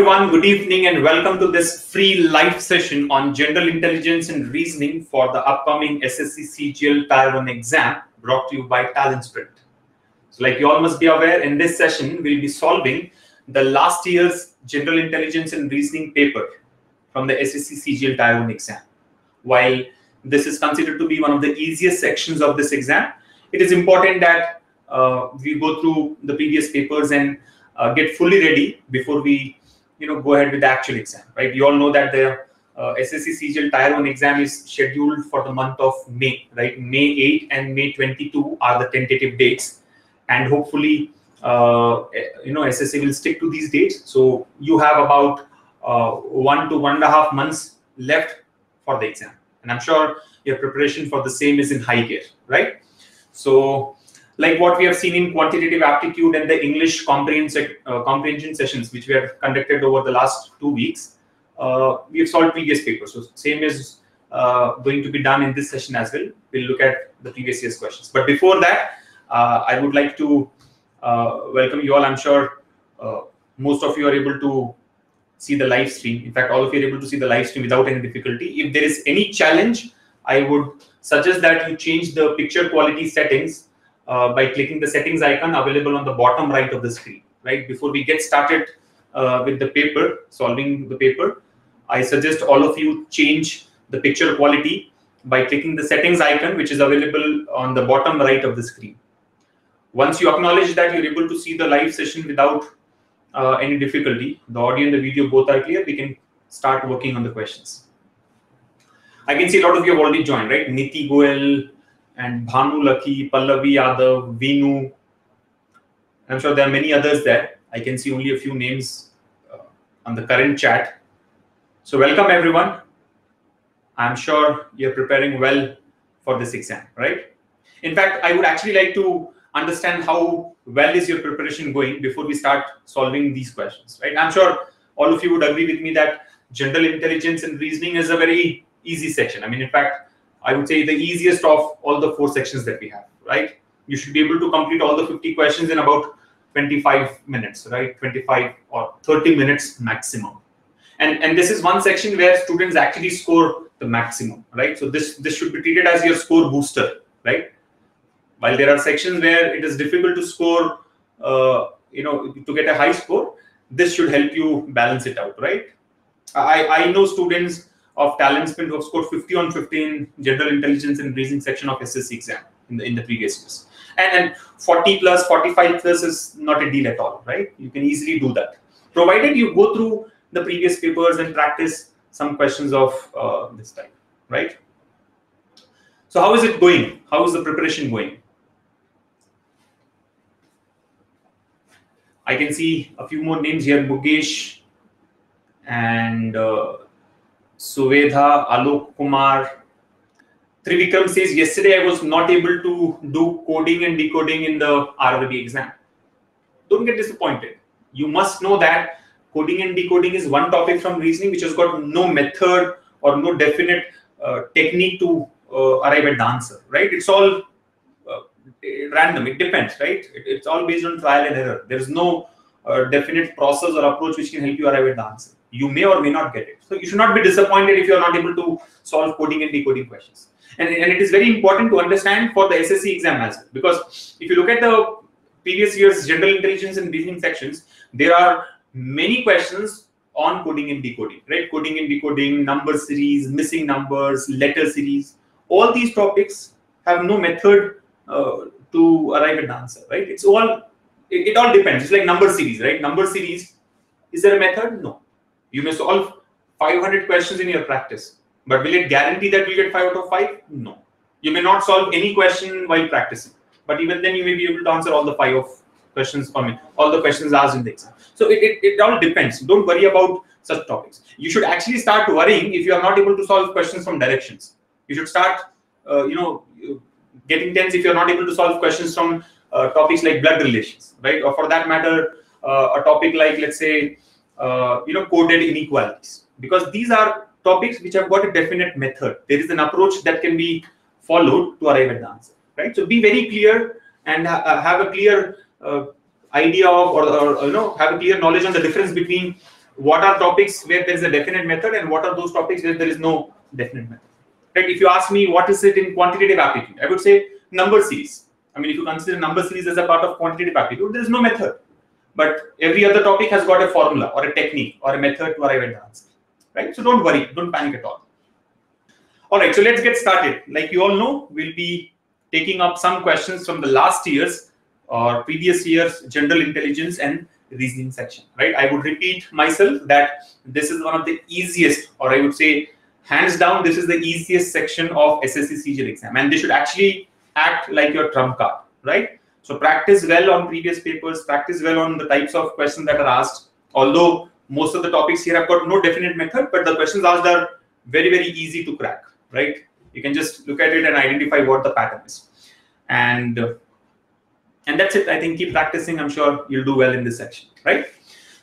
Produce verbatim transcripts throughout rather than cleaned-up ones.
everyone, good evening and welcome to this free live session on general intelligence and reasoning for the upcoming S S C C G L Tier one exam brought to you by TalentSprint. So like you all must be aware, in this session we'll be solving the last year's general intelligence and reasoning paper from the S S C C G L Tier one exam. While this is considered to be one of the easiest sections of this exam, it is important that uh, we go through the previous papers and Uh, get fully ready before we, you know, go ahead with the actual exam, right? We all know that the uh, S S C C G L Tier one exam is scheduled for the month of May, right? May eighth and May twenty-second are the tentative dates, and hopefully, uh, you know, S S C will stick to these dates. So you have about uh, one to one and a half months left for the exam, and I'm sure your preparation for the same is in high gear, right? So, like what we have seen in quantitative aptitude and the English comprehension, uh, comprehension sessions, which we have conducted over the last two weeks, uh, we have solved previous papers. So same is uh, going to be done in this session as well. We'll look at the previous year's questions. But before that, uh, I would like to uh, welcome you all. I'm sure uh, most of you are able to see the live stream. In fact, all of you are able to see the live stream without any difficulty. If there is any challenge, I would suggest that you change the picture quality settings Uh, by clicking the settings icon available on the bottom right of the screen, right? Before we get started uh, with the paper, solving the paper, I suggest all of you change the picture quality by clicking the settings icon, which is available on the bottom right of the screen. Once you acknowledge that you're able to see the live session without uh, any difficulty, the audio and the video both are clear, we can start working on the questions. I can see a lot of you have already joined, right? Niti Goel, and Bhanu Laki, Pallavi Yadav, Vinu. I'm sure there are many others there. I can see only a few names uh, on the current chat. So welcome everyone. I'm sure you're preparing well for this exam, right? In fact, I would actually like to understand how well is your preparation going before we start solving these questions, right? I'm sure all of you would agree with me that general intelligence and reasoning is a very easy section. I mean, in fact, I would say the easiest of all the four sections that we have, right? You should be able to complete all the fifty questions in about twenty-five minutes, right? twenty-five or thirty minutes maximum. And, and this is one section where students actually score the maximum, right? So this, this should be treated as your score booster, right? While there are sections where it is difficult to score, uh, you know, to get a high score, this should help you balance it out, right? I, I know students of TalentSprint who have scored fifty on fifteen general intelligence and reasoning section of S S C exam in the in the previous years, and, and forty plus forty-five plus is not a deal at all, right? You can easily do that, provided you go through the previous papers and practice some questions of uh, this type, right? So how is it going? How is the preparation going? I can see a few more names here: Mukesh and Uh, Suvedha, Alok Kumar. Trivikram says, yesterday I was not able to do coding and decoding in the R R B exam. Don't get disappointed. You must know that coding and decoding is one topic from reasoning which has got no method or no definite uh, technique to uh, arrive at the answer, right? It's all uh, random. It depends, right? It, it's all based on trial and error. There is no uh, definite process or approach which can help you arrive at the answer. You may or may not get it. So you should not be disappointed if you are not able to solve coding and decoding questions. And, and it is very important to understand for the S S C exam as well, because if you look at the previous year's general intelligence and reasoning sections, there are many questions on coding and decoding, right? Coding and decoding, number series, missing numbers, letter series, all these topics have no method uh, to arrive at the answer, right? It's all, it, it all depends. It's like number series, right? Number series, is there a method? No. You may solve five hundred questions in your practice, but will it guarantee that you get five out of five? No. You may not solve any question while practicing, but even then you may be able to answer all the five of questions, I mean, all the questions asked in the exam. So it, it, it all depends. Don't worry about such topics. You should actually start worrying if you are not able to solve questions from directions. You should start, uh, you know, getting tense if you are not able to solve questions from uh, topics like blood relations, right? Or for that matter, uh, a topic like, let's say, Uh, you know, coded inequalities, because these are topics which have got a definite method. There is an approach that can be followed to arrive at the answer, right? So be very clear and ha have a clear uh, idea of, or, or, you know, have a clear knowledge on the difference between what are topics where there is a definite method and what are those topics where there is no definite method. Right? If you ask me what is it in quantitative aptitude, I would say number series. I mean, if you consider number series as a part of quantitative aptitude, there is no method. But every other topic has got a formula or a technique or a method to arrive at the answer. Right? So don't worry, don't panic at all. All right, so let's get started. Like you all know, we'll be taking up some questions from the last year's or previous year's general intelligence and reasoning section, right? I would repeat myself that this is one of the easiest, or I would say hands down, this is the easiest section of S S C C G L exam, and they should actually act like your trump card, right? So practice well on previous papers, practice well on the types of questions that are asked. Although most of the topics here have got no definite method, but the questions asked are very, very easy to crack, right? You can just look at it and identify what the pattern is. And, and that's it. I think keep practicing. I'm sure you'll do well in this section, right?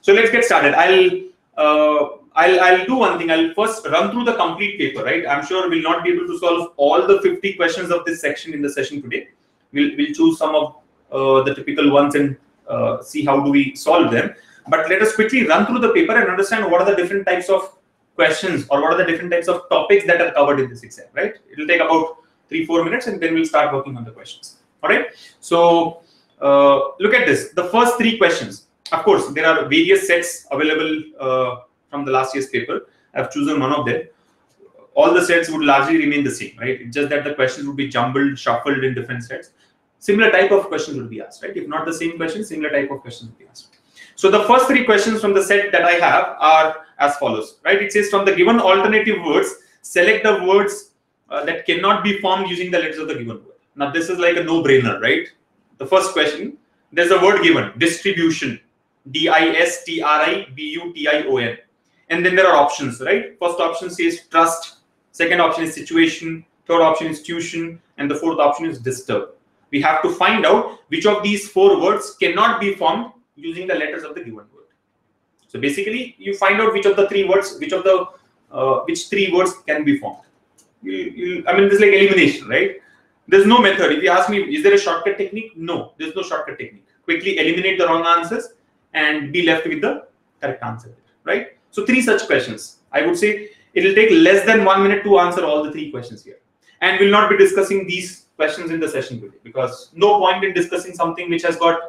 So let's get started. I'll, uh, I'll, I'll do one thing. I'll first run through the complete paper, right? I'm sure we'll not be able to solve all the fifty questions of this section in the session today. We'll, we'll choose some of uh, the typical ones and uh, see how do we solve them. But let us quickly run through the paper and understand what are the different types of questions or what are the different types of topics that are covered in this exam, right? It will take about three, four minutes and then we'll start working on the questions. All right. So uh, look at this. The first three questions. Of course, there are various sets available uh, from the last year's paper. I've chosen one of them. All the sets would largely remain the same, right? It's just that the questions would be jumbled, shuffled in different sets. Similar type of questions would be asked, right? If not the same question, similar type of questions would be asked. So the first three questions from the set that I have are as follows, right? It says from the given alternative words, select the words uh, that cannot be formed using the letters of the given word. Now, this is like a no-brainer, right? The first question, there's a word given, distribution, D I S T R I B U T I O N. And then there are options, right? First option says trust. Second option is situation. Third option is tuition. And the fourth option is disturb. We have to find out which of these four words cannot be formed using the letters of the given word. So basically, you find out which of the three words, which of the, uh, which three words can be formed. You, you, I mean, this is like elimination, right? There's no method. If you ask me, is there a shortcut technique? No, there's no shortcut technique. Quickly eliminate the wrong answers and be left with the correct answer, right? So three such questions. I would say it will take less than one minute to answer all the three questions here. And we'll not be discussing these questions in the session today because no point in discussing something which has got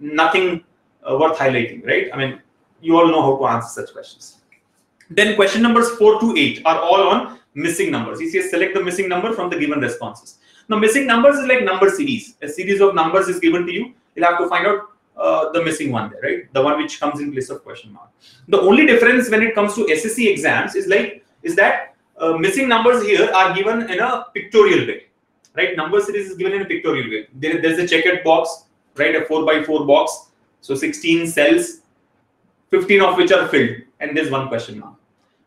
nothing uh, worth highlighting, right? I mean, you all know how to answer such questions. Then question numbers four to eight are all on missing numbers. You see, select the missing number from the given responses. Now, missing numbers is like number series. A series of numbers is given to you. You'll have to find out uh, the missing one there, right? The one which comes in place of question mark. The only difference when it comes to S S C exams is like is that uh, missing numbers here are given in a pictorial way, right? Number series is given in a pictorial way. There, there's a checkered box, right? A four by four box. So sixteen cells, fifteen of which are filled. And there's one question mark.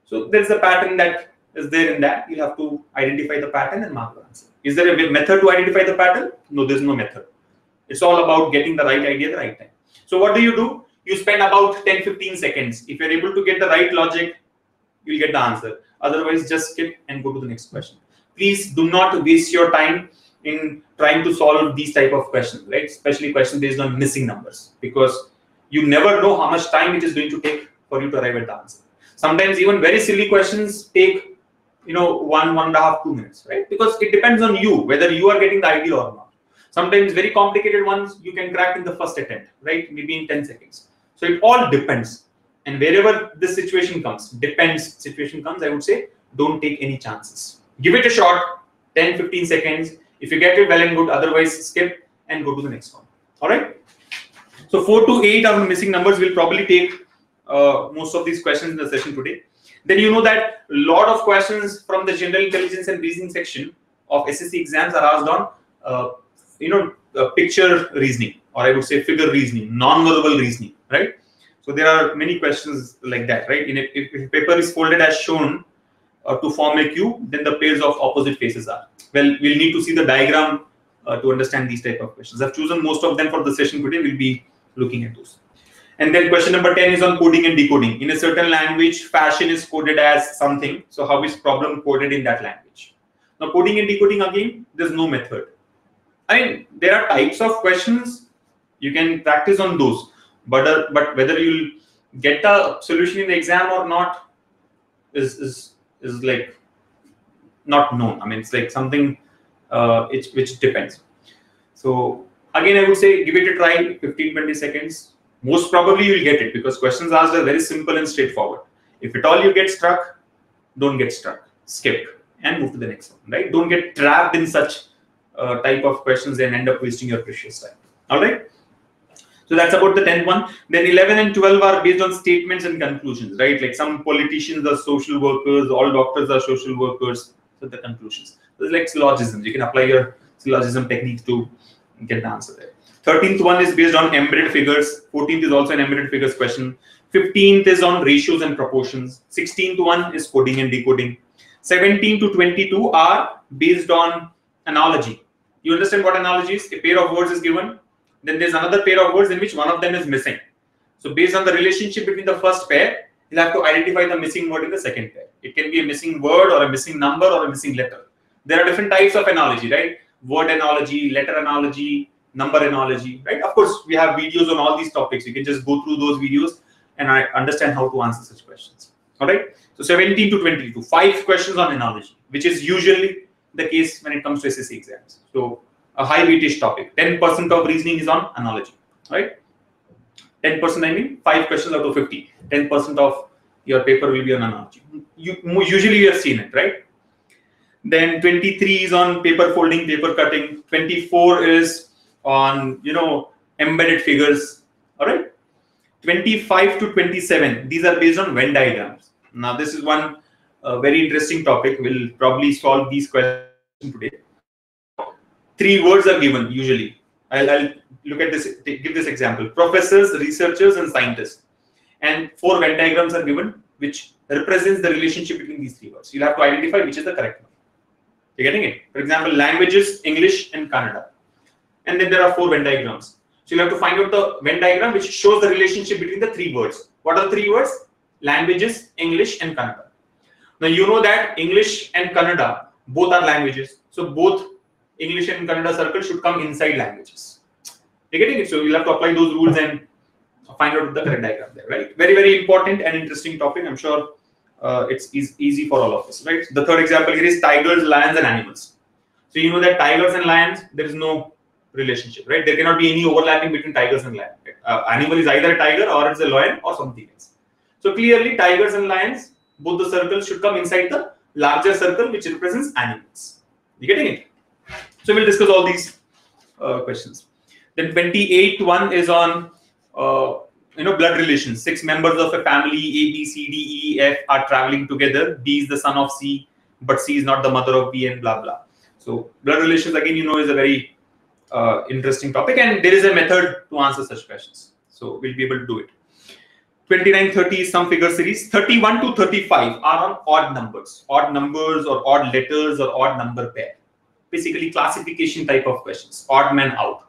So there's a pattern that is there in that. You have to identify the pattern and mark the answer. Is there a method to identify the pattern? No, there's no method. It's all about getting the right idea at the right time. So what do you do? You spend about ten to fifteen seconds. If you're able to get the right logic, you'll get the answer. Otherwise, just skip and go to the next question. Please do not waste your time in trying to solve these type of questions, right? Especially questions based on missing numbers, because you never know how much time it is going to take for you to arrive at the answer. Sometimes even very silly questions take, you know, one, one and a half, two minutes, right? Because it depends on you, whether you are getting the idea or not. Sometimes very complicated ones you can crack in the first attempt, right? Maybe in ten seconds. So it all depends. And wherever this situation comes, depends situation comes, I would say, don't take any chances. Give it a shot, ten to fifteen seconds. If you get it, well and good. Otherwise, skip and go to the next one. All right. So four to eight of the missing numbers will probably take uh, most of these questions in the session today. Then you know that a lot of questions from the general intelligence and reasoning section of S S C exams are asked on, uh, you know, uh, picture reasoning, or I would say figure reasoning, non-verbal reasoning, right? So there are many questions like that, right? In a, if, if paper is folded as shown uh, to form a cube, then the pairs of opposite faces are. Well, we'll need to see the diagram uh, to understand these type of questions. I've chosen most of them for the session today. We'll be looking at those. And then question number ten is on coding and decoding. In a certain language, fashion is coded as something. So how is problem coded in that language? Now, coding and decoding, again, there's no method. I mean, there are types of questions. You can practice on those. But, uh, but whether you'll get the solution in the exam or not is is is like not known. I mean, it's like something uh, it, which depends. So again, I would say give it a try, fifteen to twenty seconds. Most probably you'll get it because questions asked are very simple and straightforward. If at all you get stuck, don't get stuck. Skip and move to the next one, right? Don't get trapped in such uh, type of questions and end up wasting your precious time. All right. So that's about the tenth one. Then eleven and twelve are based on statements and conclusions, right? Like some politicians are social workers, all doctors are social workers. So the conclusions. So it's like syllogisms. You can apply your syllogism techniques to get the answer there. thirteenth one is based on embedded figures. fourteenth is also an embedded figures question. fifteenth is on ratios and proportions. sixteenth one is coding and decoding. seventeen to twenty-two are based on analogy. You understand what analogy is? A pair of words is given. Then there's another pair of words in which one of them is missing. So based on the relationship between the first pair, you'll have to identify the missing word in the second pair. It can be a missing word or a missing number or a missing letter. There are different types of analogy, right? Word analogy, letter analogy, number analogy, right? Of course, we have videos on all these topics. You can just go through those videos and I understand how to answer such questions. All right. So seventeen to twenty-two, five questions on analogy, which is usually the case when it comes to S S C exams. So a high weightage topic. ten percent of reasoning is on analogy, right? ten percent, I mean, five questions out of fifty. ten percent of your paper will be on analogy. You, usually you have seen it, right? Then twenty-three is on paper folding, paper cutting. twenty-four is on, you know, embedded figures, all right? twenty-five to twenty-seven, these are based on Venn diagrams. Now, this is one uh, very interesting topic. We'll probably solve these questions today. Three words are given usually. I'll, I'll look at this, give this example. Professors, researchers, and scientists. And four Venn diagrams are given, which represents the relationship between these three words. You'll have to identify which is the correct one. You're getting it? For example, languages, English, and Kannada. And then there are four Venn diagrams. So you'll have to find out the Venn diagram which shows the relationship between the three words. What are the three words? Languages, English, and Kannada. Now you know that English and Kannada both are languages. So both English and Kannada circle should come inside languages. You're getting it? So you'll have to apply those rules and find out the correct diagram there, right? Very, very important and interesting topic. I'm sure uh, it's e easy for all of us, right? The third example here is tigers, lions, and animals. So you know that tigers and lions, there is no relationship, right? There cannot be any overlapping between tigers and lions. Right? Uh, animal is either a tiger or it's a lion or something else. So clearly, tigers and lions, both the circles should come inside the larger circle which represents animals. You getting it? So we'll discuss all these uh, questions. Then twenty-eight one is on uh, you know blood relations. Six members of a family A, B, C, D, E, F are traveling together. B is the son of C, but C is not the mother of B, and blah blah. So blood relations again, you know, is a very uh, interesting topic, and there is a method to answer such questions. So we'll be able to do it. twenty-nine, thirty is some figure series. thirty-one to thirty-five are on odd numbers, odd numbers or odd letters or odd number pair. Basically classification type of questions, odd man out.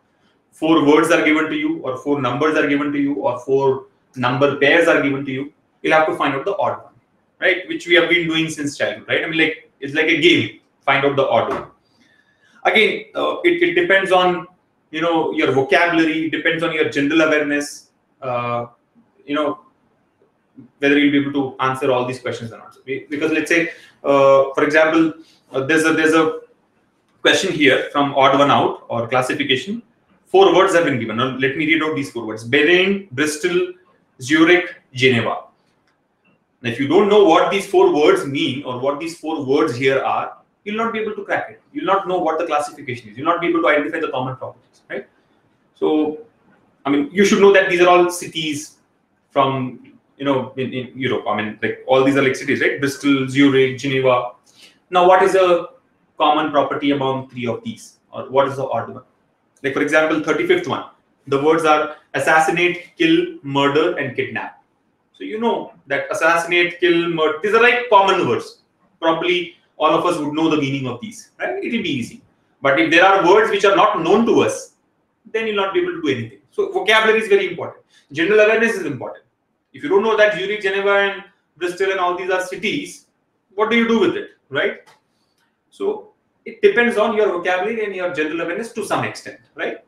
Four words are given to you or four numbers are given to you or four number pairs are given to you. You'll have to find out the odd one, right? Which we have been doing since childhood, right? I mean, like, it's like a game, find out the odd one. Again, uh, it, it depends on, you know, your vocabulary, it depends on your general awareness, uh, you know, whether you'll be able to answer all these questions or not. Because let's say, uh, for example, uh, there's a, there's a, question here from odd one out or classification. Four words have been given. Now let me read out these four words: Berlin, Bristol, Zurich, Geneva. Now, if you don't know what these four words mean or what these four words here are, you'll not be able to crack it. You'll not know what the classification is. You'll not be able to identify the common properties, right? So, I mean, you should know that these are all cities from, you know, in, in Europe. I mean, like all these are like cities, right? Bristol, Zurich, Geneva. Now, what is a common property among three of these, or what is the odd one? Like, for example, thirty-fifth one, the words are assassinate, kill, murder, and kidnap. So you know that assassinate, kill, murder, these are like common words. Probably all of us would know the meaning of these, right? It'll be easy. But if there are words which are not known to us, then you'll not be able to do anything. So vocabulary is very important. General awareness is important. If you don't know that Zurich, Geneva, and Bristol and all these are cities, what do you do with it, right? So it depends on your vocabulary and your general awareness to some extent, right?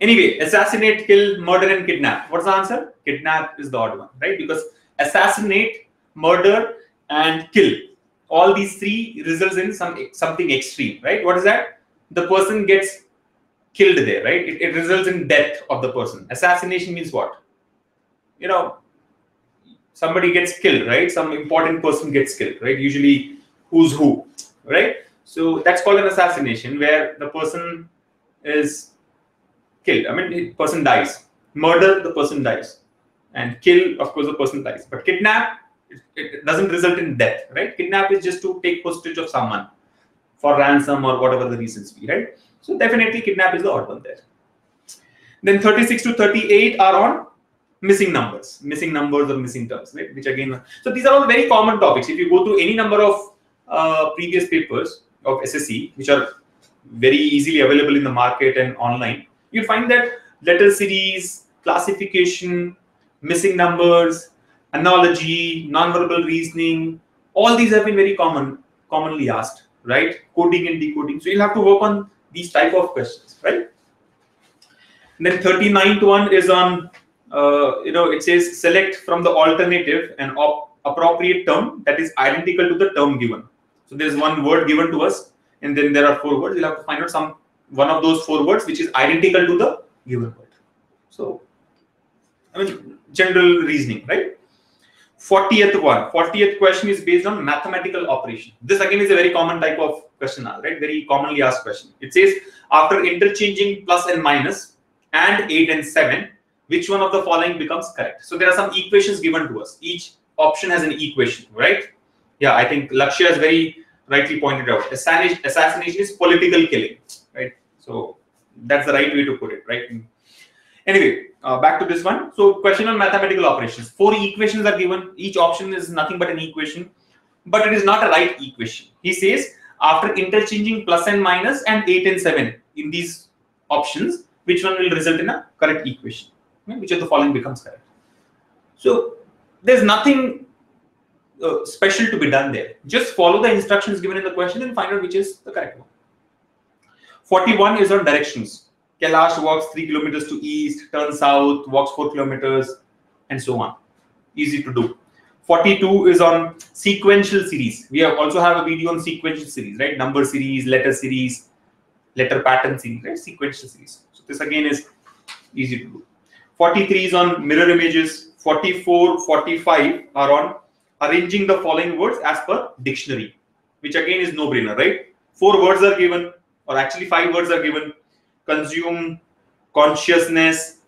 Anyway, assassinate, kill, murder and kidnap. What's the answer? Kidnap is the odd one, right? Because assassinate, murder and kill, all these three results in some something extreme, right? What is that? The person gets killed there, right? It, it results in death of the person. Assassination means what? You know, somebody gets killed, right? Some important person gets killed, right? Usually who's who, right? So that's called an assassination, where the person is killed. I mean, the person dies. Murder, the person dies. And kill, of course, the person dies. But kidnap, it, it doesn't result in death, right? Kidnap is just to take hostage of someone for ransom or whatever the reasons be, right? So definitely kidnap is the odd one there. Then thirty-six to thirty-eight are on missing numbers, missing numbers or missing terms, right? Which again, so these are all very common topics. If you go through any number of uh, previous papers of S S C, which are very easily available in the market and online, you'll find that letter series, classification, missing numbers, analogy, nonverbal reasoning, all these have been very common, commonly asked, right? Coding and decoding. So you'll have to work on these type of questions, right? And then thirty-ninth one is on, uh, you know, it says select from the alternative and op appropriate term that is identical to the term given. So there's one word given to us, and then there are four words. You'll have to find out some one of those four words which is identical to the given word. So, I mean, general reasoning, right? fortieth one, fortieth question is based on mathematical operation. This again is a very common type of question, right? Very commonly asked question. It says after interchanging plus and minus and eight and seven, which one of the following becomes correct? So there are some equations given to us. Each option has an equation, right? Yeah, I think Lakshya has very rightly pointed out. Assassination, assassination is political killing, right? So that's the right way to put it, right? Anyway, uh, back to this one. So question on mathematical operations. Four equations are given. Each option is nothing but an equation, but it is not a right equation. He says after interchanging plus and minus and eight and seven in these options, which one will result in a correct equation? Which of the following becomes correct? So there's nothing uh, special to be done there. Just follow the instructions given in the question and find out which is the correct one. forty-one is on directions. Kailash walks three kilometers to east, turns south, walks four kilometers, and so on. Easy to do. forty-two is on sequential series. We have also have a video on sequential series, right? Number series, letter series, letter pattern series, right? Sequential series. So this again is easy to do. forty-three is on mirror images. forty-four, forty-five are on arranging the following words as per dictionary, which again is no-brainer, right? Four words are given, or actually five words are given. Consume, consciousness,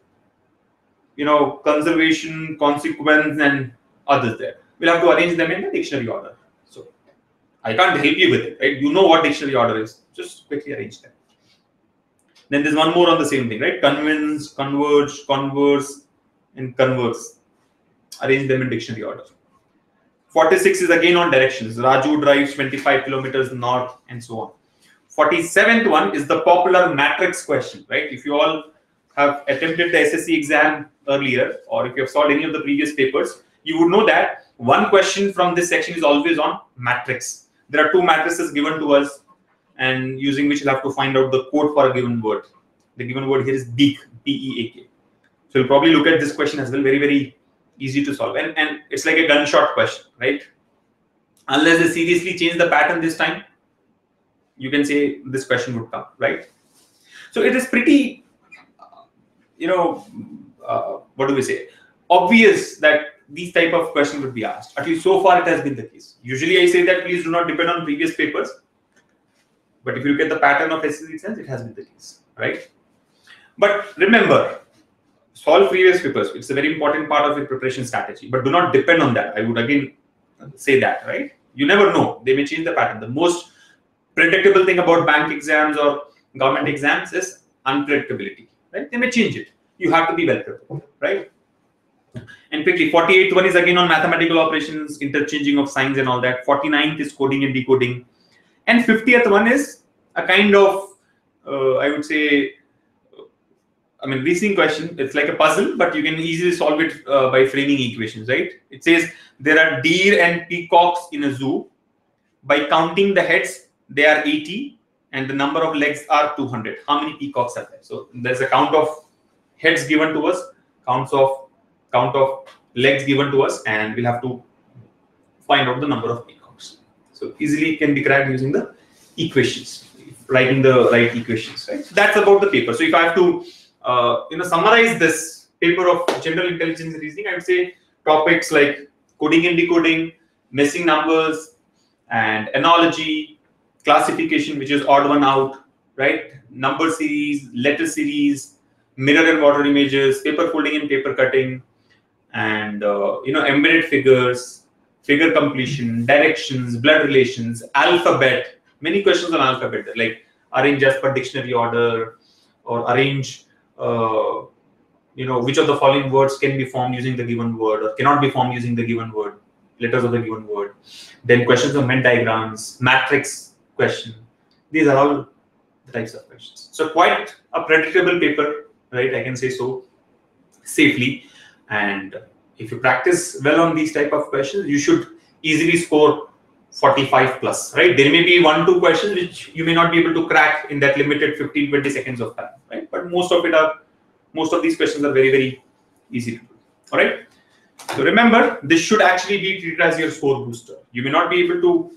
you know, conservation, consequence, and others there. We'll have to arrange them in the dictionary order. So I can't help you with it, right? You know what dictionary order is. Just quickly arrange them. Then there's one more on the same thing, right? Convince, converge, converse, and converse. Arrange them in dictionary order. forty-six is again on directions. Raju drives twenty-five kilometers north, and so on. forty-seventh one is the popular matrix question, right? If you all have attempted the S S C exam earlier, or if you have solved any of the previous papers, you would know that one question from this section is always on matrix. There are two matrices given to us, and using which you'll have to find out the code for a given word. The given word here is beak, B E A K. So you'll probably look at this question as well. Very, very easy to solve. And, and it's like a gunshot question, right? Unless they seriously change the pattern this time, you can say this question would come, right? So it is pretty, you know, uh, what do we say? Obvious that these type of questions would be asked. At least so far it has been the case. Usually I say that please do not depend on previous papers. But if you look at the pattern of S S C exams, it has been the case, right? But remember, solve previous papers. It's a very important part of your preparation strategy. But do not depend on that. I would again say that, right? You never know. They may change the pattern. The most predictable thing about bank exams or government exams is unpredictability, right? They may change it. You have to be well prepared, right? And quickly, forty-eighth one is again on mathematical operations, interchanging of signs and all that. forty-ninth is coding and decoding. And fiftieth one is a kind of, uh, I would say, I mean, reasoning question. It's like a puzzle, but you can easily solve it uh, by framing equations, right? It says there are deer and peacocks in a zoo. By counting the heads, they are eighty and the number of legs are two hundred. How many peacocks are there? So there's a count of heads given to us, counts of count of legs given to us, and we'll have to find out the number of peacocks. So easily can be cracked using the equations, writing the right equations, right? So that's about the paper. So if I have to uh, you know, summarize this paper of general intelligence and reasoning, I would say topics like coding and decoding, missing numbers, and analogy, classification, which is odd one out, right? Number series, letter series, mirror and water images, paper folding and paper cutting, and uh, you know, embedded figures, figure completion, directions, blood relations, alphabet. Many questions on alphabet, like arrange as per dictionary order, or arrange, uh, you know, which of the following words can be formed using the given word or cannot be formed using the given word, letters of the given word. Then questions of Venn diagrams, matrix question. These are all the types of questions. So quite a predictable paper, right? I can say so safely. And if you practice well on these type of questions, you should easily score forty-five plus, right? There may be one, two questions which you may not be able to crack in that limited fifteen, twenty seconds of time, right? But most of it are, most of these questions are very, very easy to do, all right? So remember, this should actually be treated as your score booster. You may not be able to,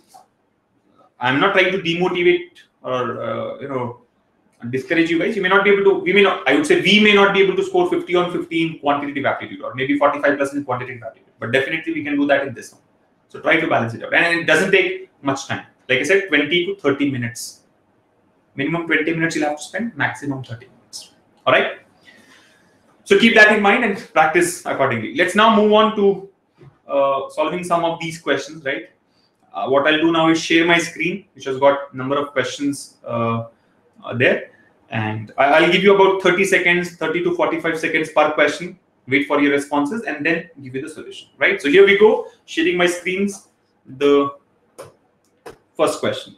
I'm not trying to demotivate or, uh, you know, discourage you guys. You may not be able to, we may not, I would say we may not be able to score fifty on fifteen quantitative aptitude, or maybe forty-five plus in quantitative aptitude, but definitely we can do that in this one. So try to balance it out. And it doesn't take much time. Like I said, twenty to thirty minutes. Minimum twenty minutes you'll have to spend, maximum thirty minutes. All right. So keep that in mind and practice accordingly. Let's now move on to uh, solving some of these questions, right? Uh, what I'll do now is share my screen, which has got number of questions uh, uh, there. And I'll give you about thirty seconds, thirty to forty-five seconds per question. Wait for your responses and then give you the solution, right? So here we go, sharing my screens. The first question.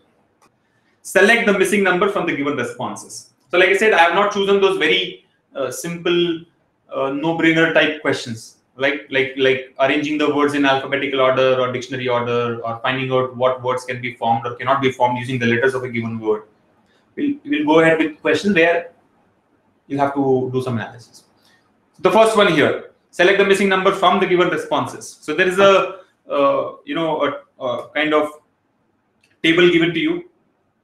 Select the missing number from the given responses. So like I said, I have not chosen those very uh, simple uh, no-brainer type questions, right? Like, like arranging the words in alphabetical order or dictionary order, or finding out what words can be formed or cannot be formed using the letters of a given word. We'll, we'll go ahead with questions where you'll have to do some analysis. The first one here, select the missing number from the given responses. So there is a, uh, you know, a, a kind of table given to you,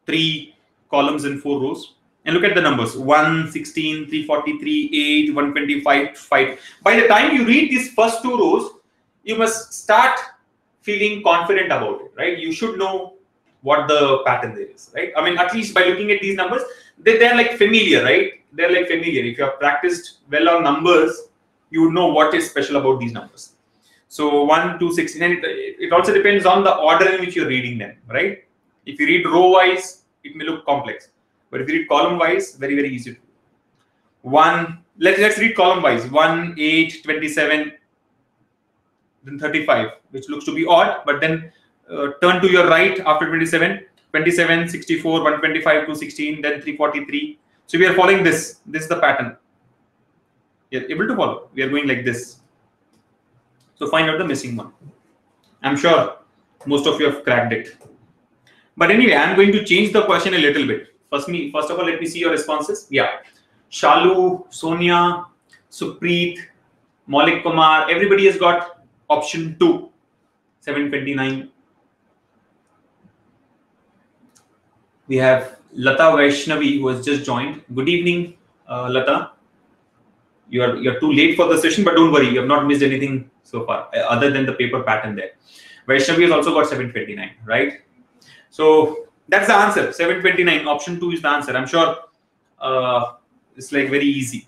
three columns and four rows. And look at the numbers, one, sixteen, three forty-three, eight, one twenty-five, five. By the time you read these first two rows, you must start feeling confident about it, right? You should know what the pattern there is, right? I mean, at least by looking at these numbers, they, they're like familiar, right? They're like familiar. If you have practiced well on numbers, you would know what is special about these numbers. So one, two, sixteen, and it, it also depends on the order in which you're reading them, right? If you read row wise, it may look complex, but if you read column wise, very, very easy to do. One, let, let's read column wise, one, eight, twenty-seven, then thirty-five, which looks to be odd, but then uh, turn to your right after twenty-seven, twenty-seven, sixty-four, one twenty-five, two sixteen, then three forty-three. So we are following this. This is the pattern. We are able to follow. We are going like this. So find out the missing one. I'm sure most of you have cracked it. But anyway, I'm going to change the question a little bit. First, me. First of all, let me see your responses. Yeah. Shalu, Sonia, Supreet, Malik Kumar. Everybody has got option two. seven twenty-nine. We have Lata Vaishnavi, who has just joined. Good evening, uh, Lata. You are you're too late for the session, but don't worry, you have not missed anything so far, other than the paper pattern there. Vaishnavi has also got seven twenty-nine, right? So that's the answer. seven twenty-nine, option two is the answer. I'm sure uh, it's like very easy.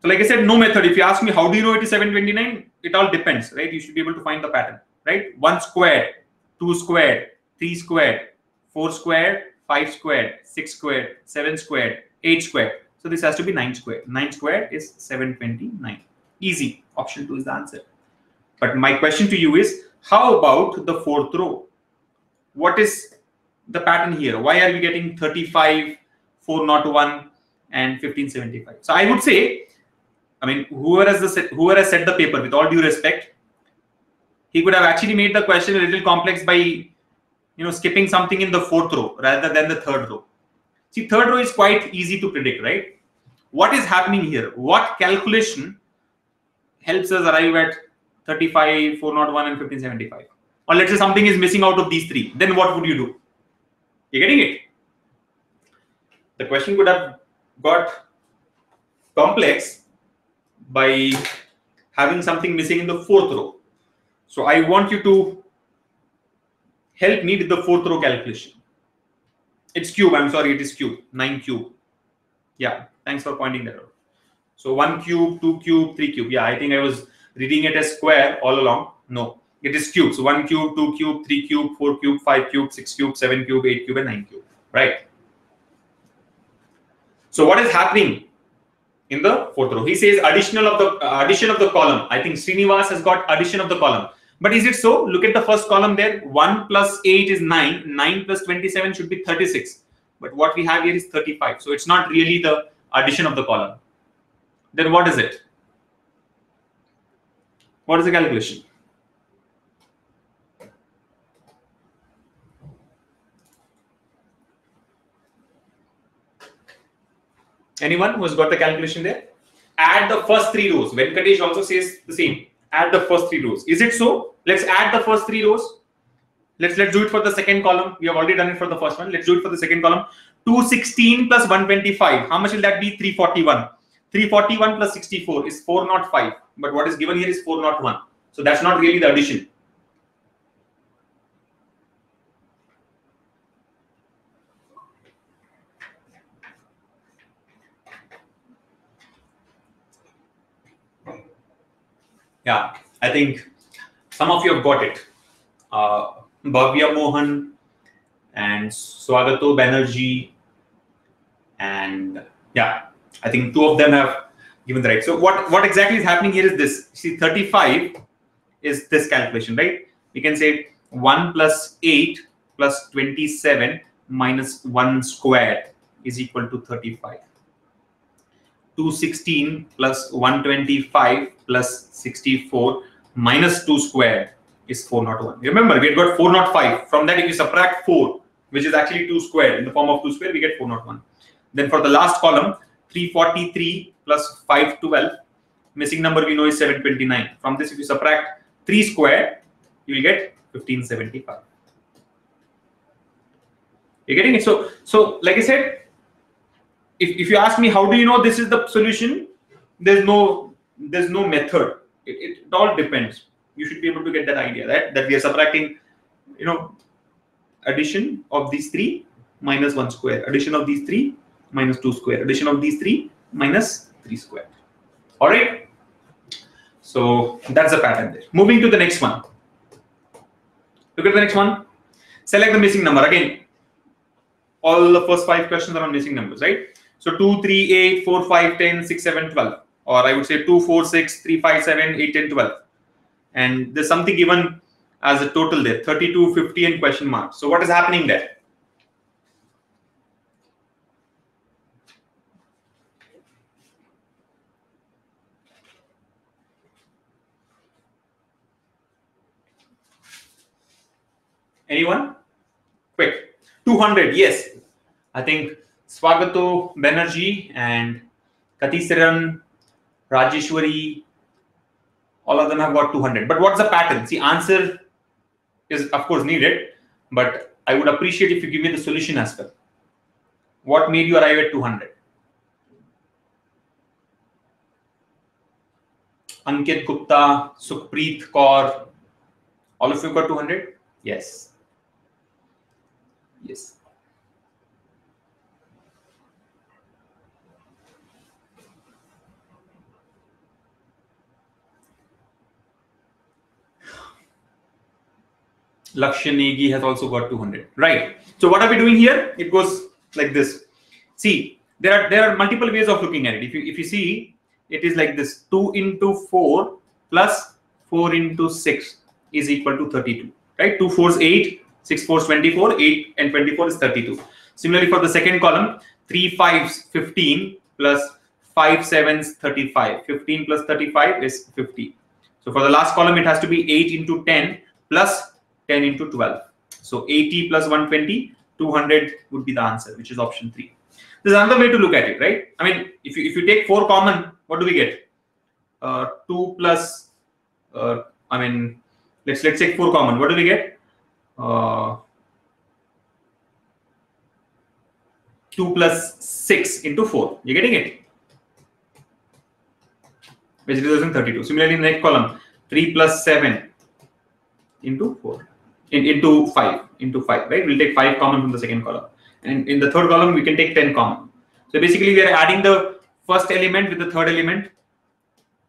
So like I said, no method. If you ask me, how do you know it is seven twenty-nine? It all depends, right? You should be able to find the pattern, right? One squared, two squared, three squared, four squared, five squared, six squared, seven squared, eight squared. So this has to be nine squared. nine squared is seven twenty-nine. Easy. Option two is the answer. But my question to you is, how about the fourth row? What is the pattern here? Why are we getting thirty-five, four oh one, and fifteen seventy-five? So I would say, I mean, whoever has, the set, whoever has set the paper, with all due respect, he could have actually made the question a little complex by, you know, skipping something in the fourth row rather than the third row. See, third row is quite easy to predict, right? What is happening here? What calculation helps us arrive at thirty-five, four oh one and fifteen seventy-five? Or let's say something is missing out of these three. Then what would you do? You're getting it? The question could have got complex by having something missing in the fourth row. So I want you to help me with the fourth row calculation. It's cube. I'm sorry, it is cube. Nine cube. Yeah, thanks for pointing that out. So one cube, two cube, three cube. Yeah, I think I was reading it as square all along. No, it is cube. So one cube, two cube, three cube, four cube, five cube, six cube, seven cube, eight cube, and nine cube. Right. So what is happening in the fourth row? He says additional of the uh, addition of the column. I think Srinivas has got addition of the column. But is it so? Look at the first column there. one plus eight is nine. nine plus twenty-seven should be thirty-six. But what we have here is thirty-five. So it's not really the addition of the column. Then what is it? What is the calculation? Anyone who has got the calculation there? Add the first three rows. Venkatesh also says the same. Add the first three rows. Is it so? Let's add the first three rows. Let's let's do it for the second column. We have already done it for the first one. Let's do it for the second column. two sixteen plus one twenty-five. How much will that be? three forty-one. three forty-one plus sixty-four is four oh five. But what is given here is four oh one. So that's not really the addition. Yeah, I think some of you have got it. Uh, Bhavya Mohan and Swagato Banerjee, and yeah, I think two of them have given the right. So what, what exactly is happening here is this. See, thirty-five is this calculation, right? We can say one plus eight plus twenty-seven minus one squared is equal to thirty-five. two sixteen plus one twenty-five plus sixty-four minus two squared is four oh one. Remember, we had got four oh five. From that, if you subtract four, which is actually two squared, in the form of two squared, we get four oh one. Then for the last column, three forty-three plus five twelve, missing number we know is seven twenty-nine. From this, if you subtract three squared, you will get fifteen seventy-five. You're getting it? So, so like I said, If, if you ask me, how do you know this is the solution? There's no, there's no method. It, it, it all depends. You should be able to get that idea, right? That we are subtracting, you know, addition of these three minus one square, addition of these three minus two square, addition of these three minus three square. All right. So that's the pattern there. Moving to the next one. Look at the next one. Select the missing number. Again, all the first five questions are on missing numbers, right? So two, three, eight, four, five, ten, six, seven, twelve. Or I would say two, four, six, three, five, seven, eight, ten, twelve. And there's something given as a total there, thirty-two, fifty and question mark. So what is happening there? Anyone? Quick. two hundred, yes. I think Swagato Banerjee and Katiresan, Rajeshwari, all of them have got two hundred. But what's the pattern? See, answer is of course needed, but I would appreciate if you give me the solution as well. What made you arrive at two hundred? Ankit Gupta, Supreet Kaur, all of you got two hundred? Yes. Yes. Lakshya Negi has also got two hundred, right? So what are we doing here? It goes like this. See, there are there are multiple ways of looking at it. If you if you see, it is like this: two into four plus four into six is equal to thirty-two, right? Two fours eight, six fours twenty-four, eight and twenty-four is thirty-two. Similarly, for the second column, three fives fifteen plus five sevens thirty-five. fifteen plus thirty-five is fifty. So for the last column, it has to be eight into ten plus ten into twelve. So eighty plus one twenty, two hundred would be the answer, which is option three. There's another way to look at it, right? I mean, if you, if you take four common, what do we get? Uh, two plus, uh, I mean, let's let's take four common. What do we get? Uh, two plus six into four. You're getting it? Which results in thirty-two. Similarly, in the next column, three plus seven into four, in, into five, into five, right? We'll take five common from the second column. And in the third column, we can take ten common. So basically, we are adding the first element with the third element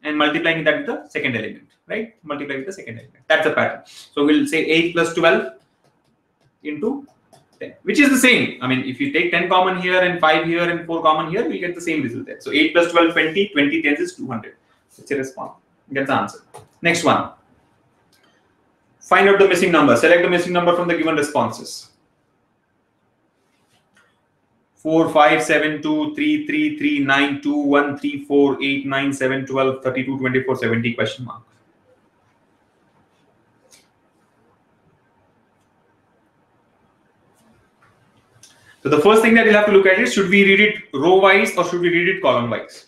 and multiplying that with the second element, right? Multiply with the second element. That's the pattern. So we'll say eight plus twelve into ten, which is the same. I mean, if you take ten common here and five here and four common here, we get the same result there. So eight plus twelve, twenty, twenty tens is two hundred. That's your response. Get the answer. Next one. Find out the missing number. Select the missing number from the given responses. four, five, seven, two, three, three, three, nine, two, one, three, four, eight, nine, seven, twelve, thirty-two, twenty-four, seventy question mark. So the first thing that we'll have to look at is, should we read it row wise or should we read it column wise?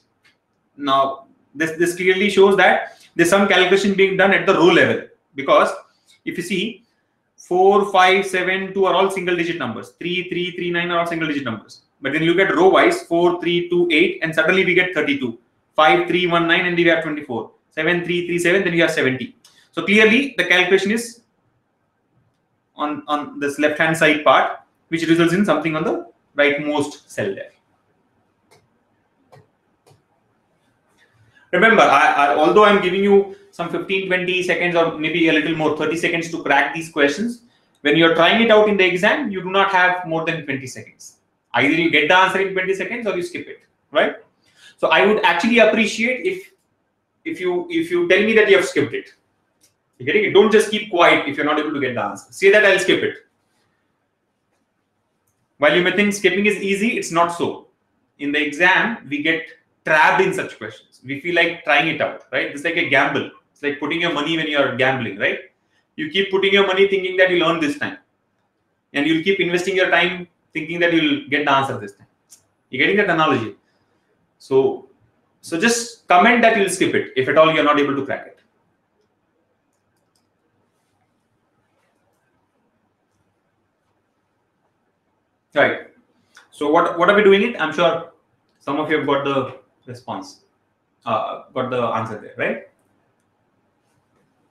Now this, this clearly shows that there's some calculation being done at the row level, because if you see, four, five, seven, two are all single digit numbers. three, three, three, nine are all single digit numbers. But then you look at row wise, four, three, two, eight, and suddenly we get thirty-two. five, three, one, nine, and we have twenty-four. seven, three, three, seven, then we have seventy. So clearly the calculation is on, on this left hand side part, which results in something on the rightmost cell there. Remember, I, I, although I'm giving you some fifteen, twenty seconds or maybe a little more, thirty seconds to crack these questions, when you're trying it out in the exam, you do not have more than twenty seconds. Either you get the answer in twenty seconds or you skip it, right? So I would actually appreciate if, if you, if you tell me that you have skipped it. You're getting it? Don't just keep quiet if you're not able to get the answer. Say that I'll skip it. While you may think skipping is easy, it's not so. In the exam, we get trapped in such questions. We feel like trying it out, right? It's like a gamble. It's like putting your money when you're gambling, right? You keep putting your money thinking that you'll earn this time. And you'll keep investing your time thinking that you'll get the answer this time. You're getting that analogy? So, so just comment that you'll skip it if at all you're not able to crack it. Right. So what, what are we doing it? I'm sure some of you have got the response, uh, got the answer there, right?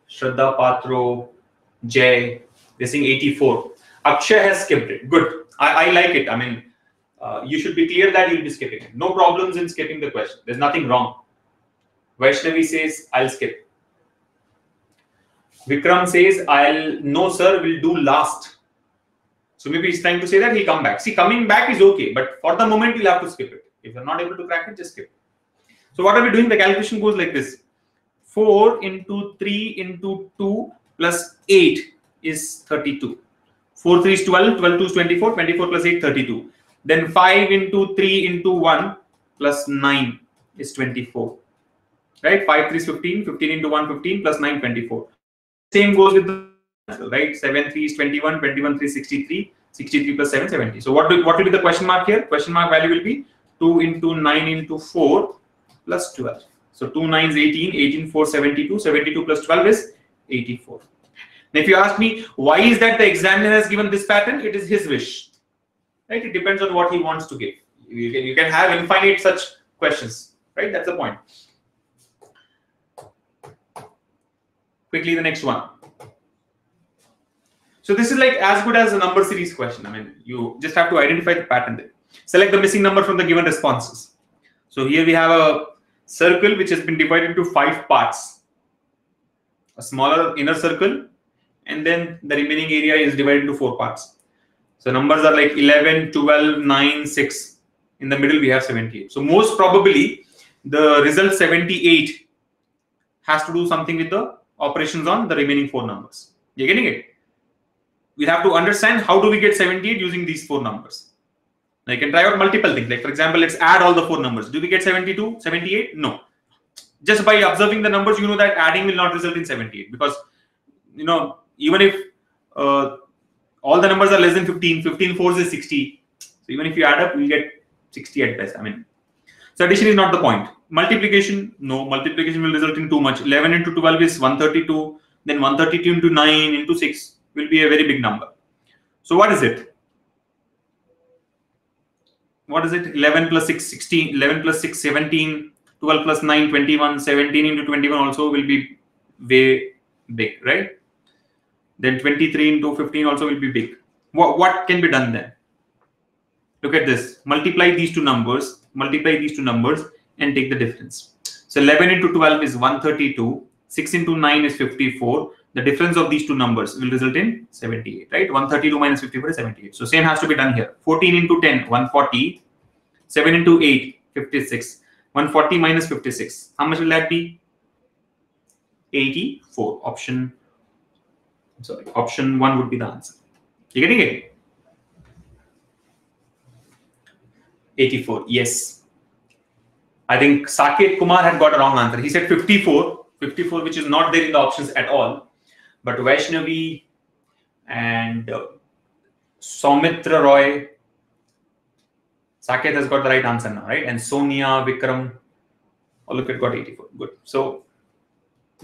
Shraddha Patro, Jay, they're saying eighty-four. Akshay has skipped it. Good. I, I like it. I mean, uh, you should be clear that you'll be skipping it. No problems in skipping the question. There's nothing wrong. Vaishnavi says, I'll skip. Vikram says, I'll, no sir, we'll do last. So maybe he's trying to say that he'll come back. See, coming back is okay, but for the moment, you'll have to skip it. If you're not able to crack it, just skip it. So what are we doing? The calculation goes like this. four into three into two plus eight is thirty-two. four, three is twelve, twelve, two is twenty-four, twenty-four plus eight, thirty-two. Then five into three into one plus nine is twenty-four. Right? five, three is fifteen, fifteen into one, fifteen plus nine, twenty-four. Same goes with the answer, right? seven, three is twenty-one, twenty-one, three is sixty-three, sixty-three plus seven, seventy. So what, do, what will be the question mark here? Question mark value will be two into nine into four plus twelve. So two nines eighteen, eighteen four seventy-two, seventy-two plus twelve is eighty-four. Now if you ask me why is that the examiner has given this pattern, it is his wish, right? It depends on what he wants to give. You can, you can have infinite such questions, right? That's the point. Quickly, the next one. So this is like as good as a number series question. I mean, you just have to identify the pattern there. Select the missing number from the given responses. So here we have a circle which has been divided into five parts. A smaller inner circle, and then the remaining area is divided into four parts. So numbers are like eleven, twelve, nine, six. In the middle we have seventy-eight. So most probably the result seventy-eight has to do something with the operations on the remaining four numbers. You're getting it? We have to understand how do we get seventy-eight using these four numbers. Now you can try out multiple things. Like for example, let's add all the four numbers. Do we get seventy-two, seventy-eight? No. Just by observing the numbers, you know that adding will not result in seventy-eight, because you know, even if uh, all the numbers are less than fifteen, fifteen fours is sixty. So even if you add up, we'll get sixty at best. I mean, so addition is not the point. Multiplication, no, multiplication will result in too much. eleven into twelve is one hundred thirty-two. Then one hundred thirty-two into nine into six will be a very big number. So what is it? What is it? eleven plus six, sixteen. eleven plus six, seventeen. twelve plus nine, twenty-one. seventeen into twenty-one also will be way big, right? Then twenty-three into fifteen also will be big. What, what can be done then? Look at this. Multiply these two numbers. Multiply these two numbers and take the difference. So eleven into twelve is one hundred thirty-two. six into nine is fifty-four. The difference of these two numbers will result in seventy-eight, right? one hundred thirty-two minus fifty-four is seventy-eight. So same has to be done here. fourteen into ten, one hundred forty. seven into eight, fifty-six. one hundred forty minus fifty-six. How much will that be? eighty-four. Option, I'm sorry, option one would be the answer. You getting it? eighty-four. Yes. I think Saket Kumar had got a wrong answer. He said fifty-four, fifty-four, which is not there in the options at all. But Vaishnavi and uh, Somitra Roy, Saket has got the right answer now, right? And Sonia, Vikram, all of it got eighty-four. Good. So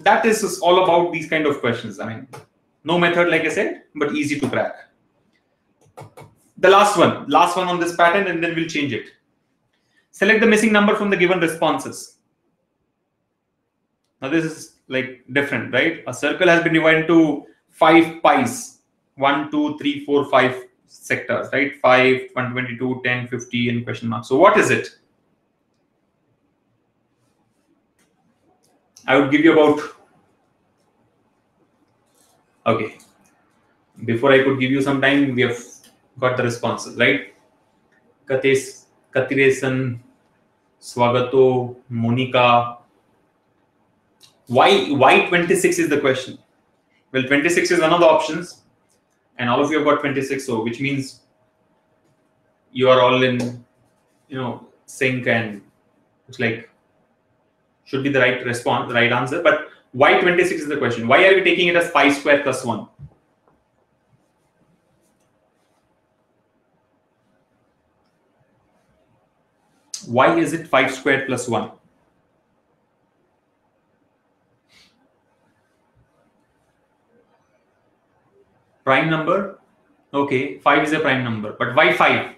that is all about these kind of questions. I mean, no method, like I said, but easy to crack. The last one, last one on this pattern, and then we'll change it. Select the missing number from the given responses. Now this is like different, right? A circle has been divided into five pies. One, two, three, four, five sectors, right? Five, one twenty-two, ten, fifty, and question mark. So what is it? I would give you about, okay. Before I could give you some time, we have got the responses, right? Katiresan, Swagato, Monika. Why, why twenty-six is the question? Well, twenty-six is one of the options, and all of you have got twenty-six, so which means you are all in, you know, sync, and it's like should be the right response, the right answer. But why twenty-six is the question? Why are we taking it as pi square plus one? Why is it five squared plus one? Prime number? Okay, five is a prime number. But why five?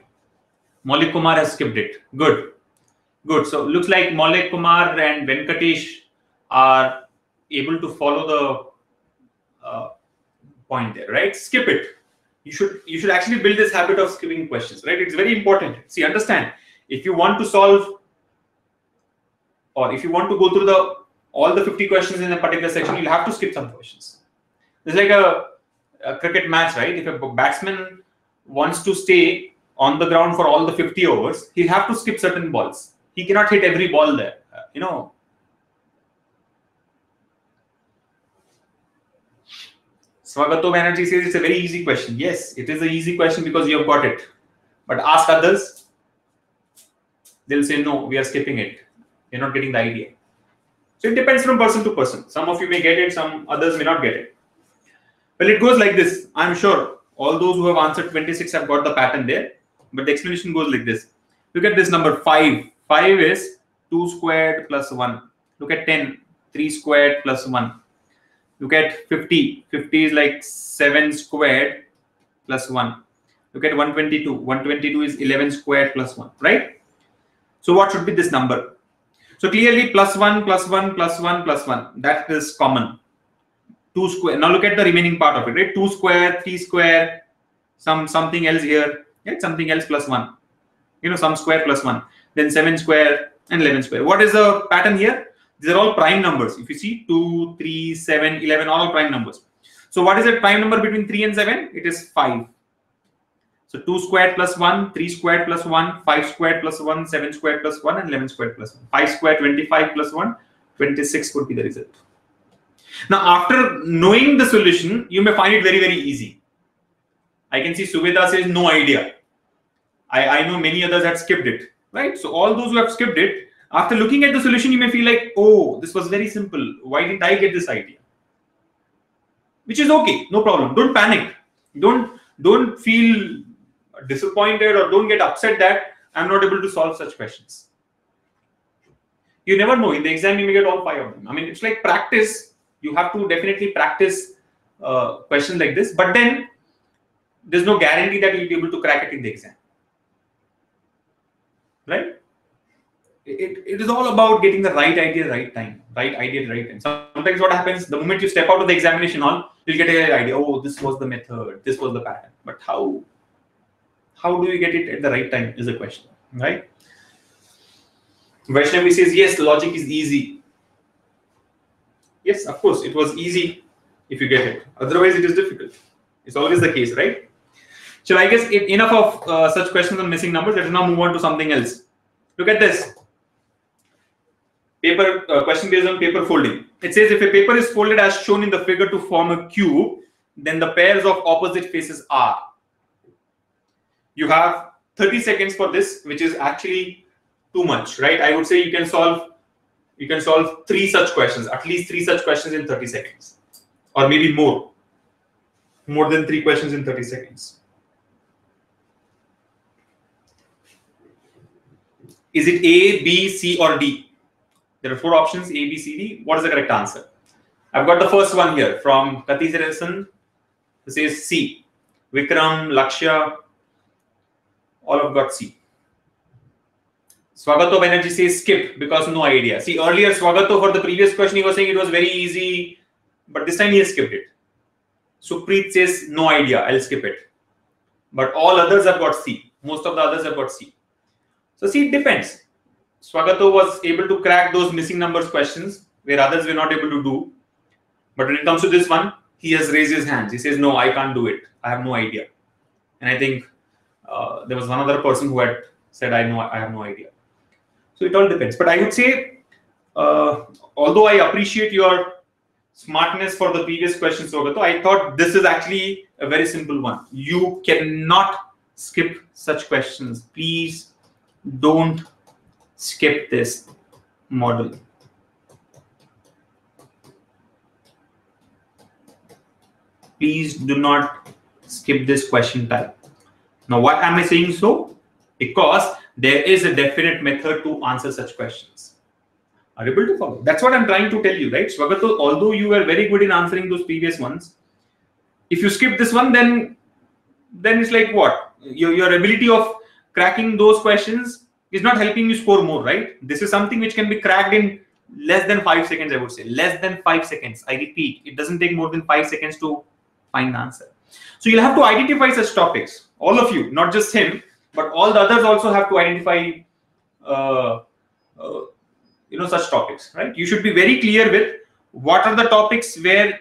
Malik Kumar has skipped it. Good. Good. So it looks like Malik Kumar and Venkatesh are able to follow the uh, point there, right? Skip it. You should, you should actually build this habit of skipping questions, right? It's very important. See, understand. If you want to solve, or if you want to go through the all the fifty questions in a particular section, you'll have to skip some questions. It's like a, a cricket match, right? If a batsman wants to stay on the ground for all the fifty overs, he'll have to skip certain balls. He cannot hit every ball there, you know. Swagato Banerjee says it's a very easy question. Yes, it is an easy question because you have got it. But ask others. They'll say, no, we are skipping it. You're not getting the idea. So it depends from person to person. Some of you may get it, some others may not get it. Well, it goes like this. I'm sure all those who have answered twenty-six have got the pattern there. But the explanation goes like this. Look at this number five. five is two squared plus one. Look at ten. three squared plus one. Look at fifty. fifty is like seven squared plus one. Look at one hundred twenty-two. one hundred twenty-two is eleven squared plus one, right? So what should be this number? So clearly plus one, plus one, plus one, plus one. That is common. two square. Now look at the remaining part of it, right? two square, three square, some something else here. Right? Something else plus one. You know, some square plus one. Then seven square and eleven square. What is the pattern here? These are all prime numbers. If you see two, three, seven, eleven, all prime numbers. So what is the prime number between three and seven? It is five. So two squared plus one, three squared plus one, five squared plus one, seven squared plus one, and eleven squared plus one. five squared, twenty-five plus one, twenty-six would be the result. Now, after knowing the solution, you may find it very, very easy. I can see Suvedha says no idea. I, I know many others had skipped it, right? So all those who have skipped it, after looking at the solution, you may feel like, oh, this was very simple. Why didn't I get this idea? Which is okay. No problem. Don't panic. Don't, don't feel disappointed, or don't get upset that I'm not able to solve such questions. You never know. In the exam, you may get all five of them. I mean, it's like practice. You have to definitely practice uh, questions like this. But then there's no guarantee that you'll be able to crack it in the exam. Right? It, it is all about getting the right idea, right time, right idea, right time. Sometimes what happens, the moment you step out of the examination hall, you'll get an idea, oh, this was the method, this was the pattern. But how, how do you get it at the right time is the question, right? Vaishnavi says, yes, logic is easy. Yes, of course, it was easy if you get it. Otherwise, it is difficult. It's always the case, right? So I guess it, enough of uh, such questions on missing numbers. Let us now move on to something else. Look at this. Paper uh, question based on paper folding. It says if a paper is folded as shown in the figure to form a cube, then the pairs of opposite faces are. You have thirty seconds for this, which is actually too much, right? I would say you can solve, you can solve three such questions, at least three such questions in thirty seconds, or maybe more, more than three questions in thirty seconds. Is it A, B, C, or D? There are four options, A, B, C, D. What is the correct answer? I've got the first one here from Katiresan. It says C. Vikram, Lakshya, all have got C. Swagato Banerjee says skip because no idea. See, earlier Swagato for the previous question, he was saying it was very easy, but this time he has skipped it. Supreet says no idea, I'll skip it. But all others have got C. Most of the others have got C. So see, it depends. Swagato was able to crack those missing numbers questions where others were not able to do. But when it comes to this one, he has raised his hands. He says, no, I can't do it. I have no idea. And I think uh, there was one other person who had said, I know, I have no idea. So it all depends. But I would say, uh, although I appreciate your smartness for the previous question, Swagato, I thought this is actually a very simple one. You cannot skip such questions. Please don't skip this model. Please do not skip this question type. Now, why am I saying so? Because there is a definite method to answer such questions. Are you able to follow? That's what I'm trying to tell you, right? Swagato, although you were very good in answering those previous ones, if you skip this one, then, then it's like what? Your, your ability of cracking those questions is not helping you score more, right? This is something which can be cracked in less than five seconds, I would say. Less than five seconds. I repeat, it doesn't take more than five seconds to find the answer. So you'll have to identify such topics. All of you, not just him, but all the others also have to identify, uh, uh, you know, such topics, right? You should be very clear with what are the topics where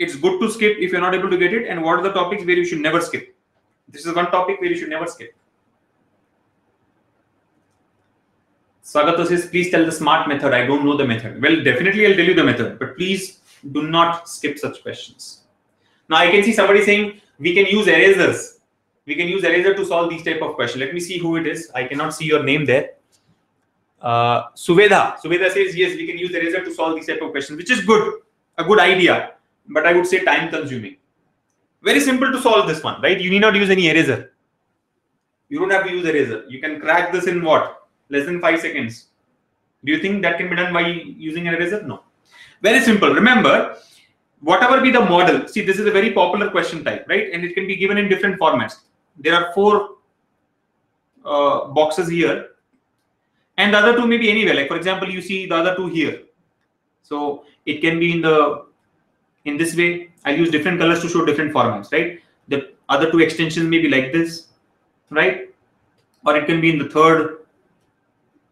it's good to skip if you're not able to get it, and what are the topics where you should never skip. This is one topic where you should never skip. Swagato says, please tell the smart method. I don't know the method. Well, definitely I'll tell you the method, but please do not skip such questions. Now I can see somebody saying, we can use erasers. We can use eraser to solve these type of questions. Let me see who it is. I cannot see your name there. Uh, Suvedha. Suvedha says, yes, we can use eraser to solve these type of questions, which is good, a good idea, but I would say time consuming. Very simple to solve this one, right? You need not use any eraser. You don't have to use eraser. You can crack this in what? Less than five seconds. Do you think that can be done by using an eraser? No. Very simple. Remember, whatever be the model, see, this is a very popular question type, right? And it can be given in different formats. There are four uh, boxes here. And the other two may be anywhere. Like, for example, you see the other two here. So it can be in the in this way. I'll use different colors to show different formats, right? The other two extensions may be like this, right? Or it can be in the third,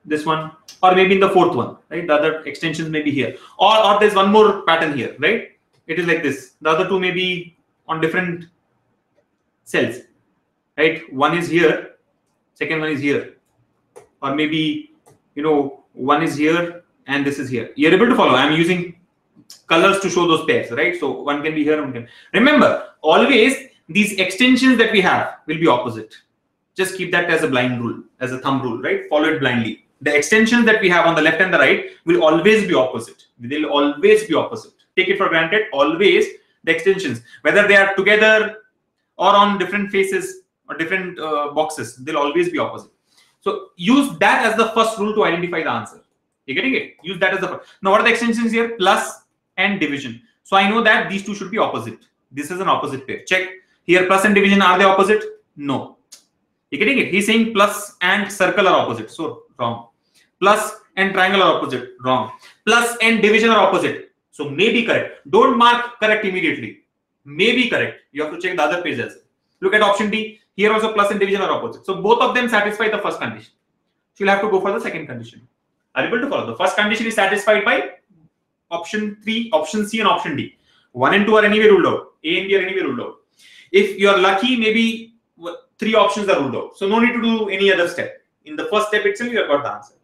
this one, or maybe in the fourth one, right? The other extensions may be here, or, or there's one more pattern here, right? It is like this. The other two may be on different cells, right? One is here, second one is here, or maybe, you know, one is here and this is here. You're able to follow. I'm using colors to show those pairs, right? So one can be here, one can. Remember, always these extensions that we have will be opposite. Just keep that as a blind rule, as a thumb rule, right? Follow it blindly. The extensions that we have on the left and the right will always be opposite. They'll always be opposite. Take it for granted. Always the extensions, whether they are together or on different faces or different uh, boxes, they'll always be opposite. So use that as the first rule to identify the answer. You're getting it? Use that as the first. Now, what are the extensions here? Plus and division. So I know that these two should be opposite. This is an opposite pair. Check. Here, plus and division, are they opposite? No. You're getting it? He's saying plus and circle are opposite. So wrong. Plus and triangle are opposite. Wrong. Plus and division are opposite. So maybe correct. Don't mark correct immediately. Maybe correct. You have to check the other pages. Look at option D. Here also plus and division are opposite. So both of them satisfy the first condition. So you'll have to go for the second condition. Are you able to follow? The first condition is satisfied by option three, option C and option D. One and two are anyway ruled out. A and B are anyway ruled out. If you're lucky, maybe three options are ruled out. So no need to do any other step. In the first step itself, you have got the answer.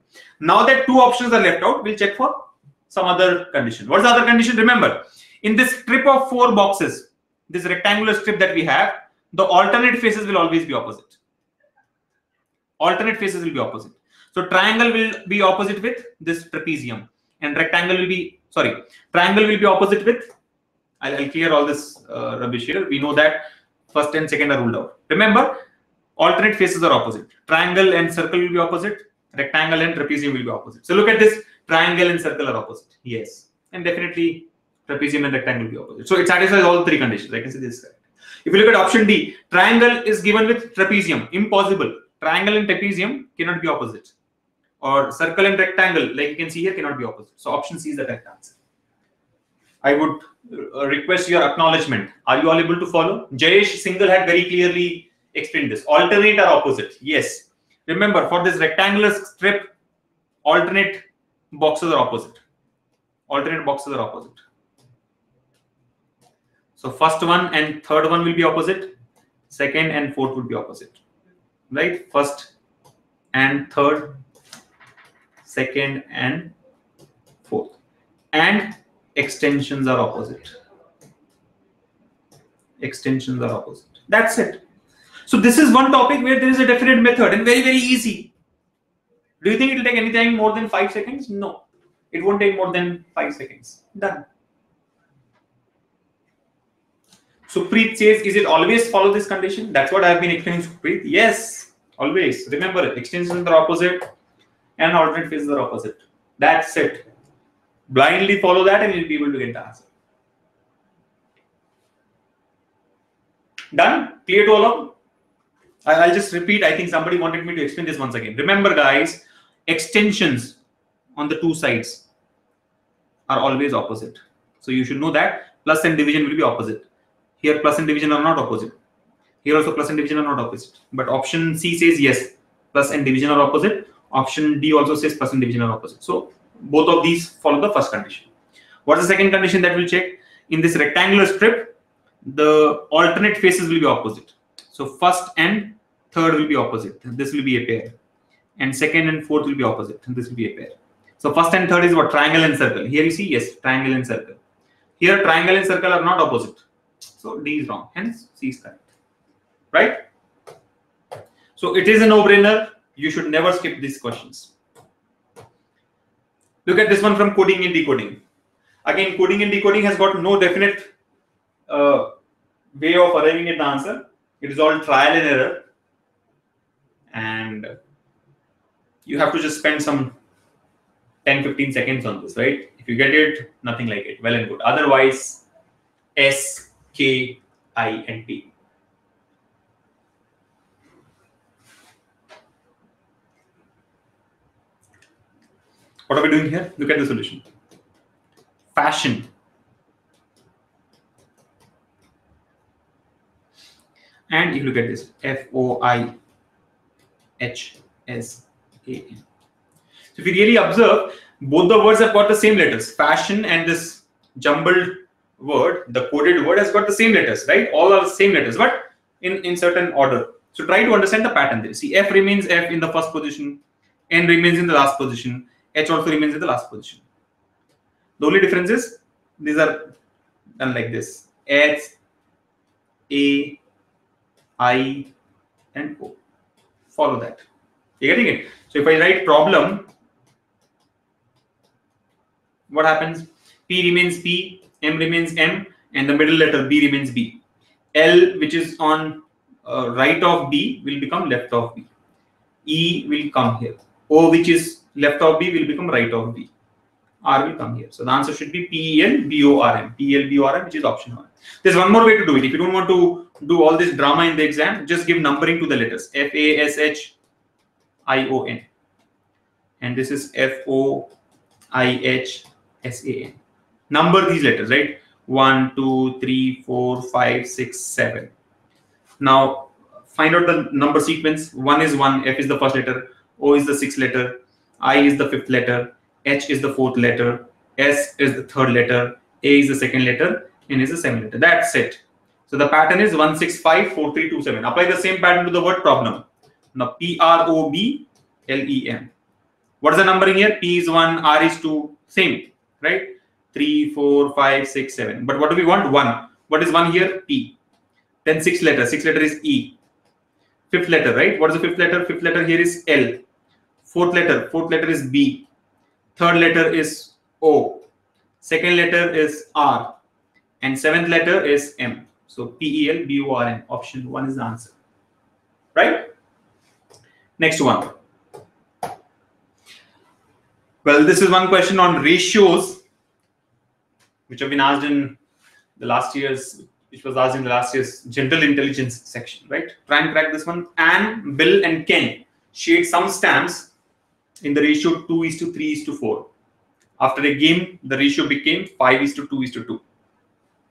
Now that two options are left out, we'll check for some other condition. What's the other condition? Remember, in this strip of four boxes, this rectangular strip that we have, the alternate faces will always be opposite. Alternate faces will be opposite. So triangle will be opposite with this trapezium, and rectangle will be, sorry, triangle will be opposite with, I'll, I'll clear all this uh, rubbish here. We know that first and second are ruled out. Remember, alternate faces are opposite. Triangle and circle will be opposite. Rectangle and trapezium will be opposite. So look at this. Triangle and circle are opposite. Yes. And definitely trapezium and rectangle will be opposite. So it satisfies all three conditions. I can say this is correct. If you look at option D, triangle is given with trapezium. Impossible. Triangle and trapezium cannot be opposite. Or circle and rectangle, like you can see here, cannot be opposite. So option C is the correct answer. I would request your acknowledgement. Are you all able to follow? Jayesh Single had very clearly explained this. Alternate or opposite? Yes. Remember, for this rectangular strip, alternate boxes are opposite. Alternate boxes are opposite. So first one and third one will be opposite. Second and fourth will be opposite. Right? First and third. Second and fourth. And extensions are opposite. Extensions are opposite. That's it. So this is one topic where there is a definite method and very, very easy. Do you think it will take anything more than five seconds? No. It won't take more than five seconds. Done. Supreet says, is it always follow this condition? That's what I've been explaining, Supreet. Yes, always. Remember, extensions are opposite and alternate faces are opposite. That's it. Blindly follow that and you'll be able to get the answer. Done? Clear to all of them? I'll just repeat. I think somebody wanted me to explain this once again. Remember, guys, extensions on the two sides are always opposite. So you should know that plus and division will be opposite. Here, plus and division are not opposite. Here also, plus and division are not opposite. But option C says yes, plus and division are opposite. Option D also says plus and division are opposite. So both of these follow the first condition. What's the second condition that we'll check? In this rectangular strip, the alternate faces will be opposite. So first and third will be opposite. This will be a pair. And second and fourth will be opposite. This will be a pair. So first and third is what? Triangle and circle. Here you see, yes, triangle and circle. Here, triangle and circle are not opposite. So D is wrong. Hence, C is correct. Right? So it is a no-brainer. You should never skip these questions. Look at this one from coding and decoding. Again, coding and decoding has got no definite uh, way of arriving at the answer. It is all trial and error. And you have to just spend some ten to fifteen seconds on this, right? If you get it, nothing like it. Well and good. Otherwise, S, K, I, and T. What are we doing here? Look at the solution. Fashion. And you look at this. F O I H S A N. So if you really observe, both the words have got the same letters. Fashion and this jumbled word, the coded word, has got the same letters, right? All are the same letters, but in, in certain order. So try to understand the pattern there. See, F remains F in the first position. N remains in the last position. H also remains in the last position. The only difference is these are done like this. H, A, I, and O. Follow that. You're getting it? So if I write problem, what happens? P remains P, M remains M, and the middle letter B remains B. L, which is on uh, right of B, will become left of B. E will come here. O, which is left of B, will become right of B. R will come here. So the answer should be P E L B O R M. P E L B O R M, which is option one. There's one more way to do it. If you don't want to do all this drama in the exam, just give numbering to the letters. F A S H I O N. And this is F O I H S A N. Number these letters, right? one, two, three, four, five, six, seven. Now, find out the number sequence. one is one. F is the first letter. O is the sixth letter. I is the fifth letter. H is the fourth letter. S is the third letter. A is the second letter. N is the seventh letter. That's it. So the pattern is one six five four three two seven. Apply the same pattern to the word problem. Now P R O B L E M. What is the number in here? P is one, R is two, same, right? three, four, five, six, seven. But what do we want? one. What is one here? P. Then six letter. six letter is E. Fifth letter, right? What is the fifth letter? Fifth letter here is L. Fourth letter. Fourth letter is B. Third letter is O. Second letter is R. And seventh letter is M. So P E L B O R M. Option one is the answer. Right? Next one. Well, this is one question on ratios, which have been asked in the last year's, which was asked in the last year's general intelligence section, right? Try and crack this one. Anne, Bill, and Ken shared some stamps in the ratio two is to three is to four. After a game, the ratio became five is to two is to two.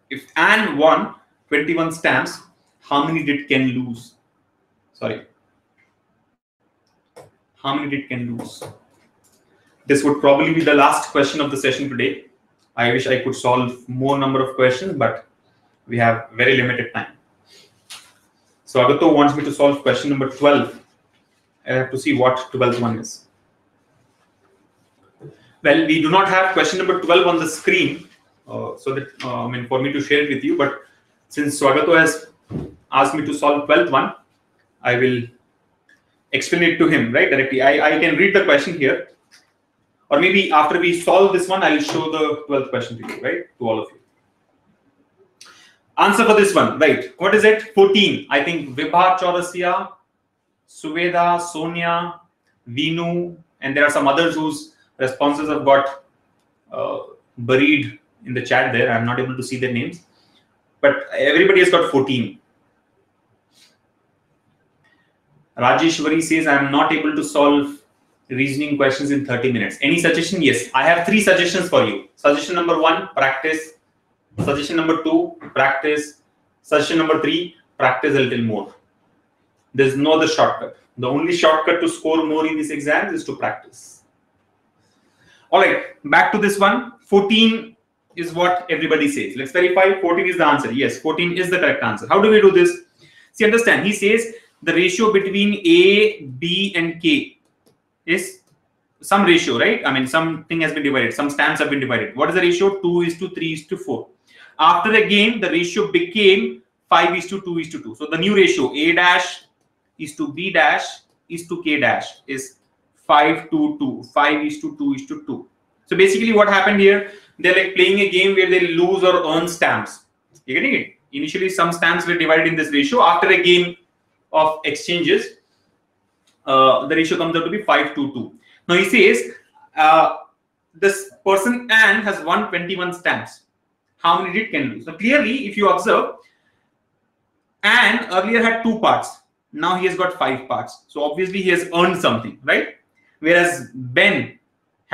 If Anne won twenty-one stamps, how many did Ken lose? Sorry. How many did Ken lose? This would probably be the last question of the session today. I wish I could solve more number of questions, but we have very limited time. So Swagato wants me to solve question number twelve. I have to see what twelfth one is. Well, we do not have question number twelve on the screen, uh, so that uh, I mean for me to share it with you. But since Swagato has asked me to solve twelfth one, I will explain it to him right directly. I I can read the question here. Or maybe after we solve this one, I'll show the twelfth question to you, right? To all of you. Answer for this one, right? What is it? fourteen. I think Vibhar Chaurasia, Suvedha, Sonia, Vinu, and there are some others whose responses have got uh, buried in the chat there. I'm not able to see their names. But everybody has got fourteen. Rajeshwari says, I'm not able to solve reasoning questions in thirty minutes. Any suggestion? Yes, I have three suggestions for you. Suggestion number one, practice. Suggestion number two, practice. Suggestion number three, practice a little more. There's no other shortcut. The only shortcut to score more in these exams is to practice. All right, back to this one. fourteen is what everybody says. Let's verify. fourteen is the answer. Yes, fourteen is the correct answer. How do we do this? See, understand. He says the ratio between A, B, and K is some ratio, right? I mean, something has been divided. Some stamps have been divided. What is the ratio? two is to three is to four. After the game, the ratio became five is to two is to two. So the new ratio, A dash is to B dash is to K dash is five to two. five is to two is to two. So basically what happened here, they're like playing a game where they lose or earn stamps. You're getting it? Initially, some stamps were divided in this ratio. After a game of exchanges, Uh, the ratio comes out to be five to two. Now he says, uh, this person Anne has won twenty-one stamps. How many did Ken lose? So clearly, if you observe, Anne earlier had two parts. Now he has got five parts. So obviously he has earned something, right? Whereas Ben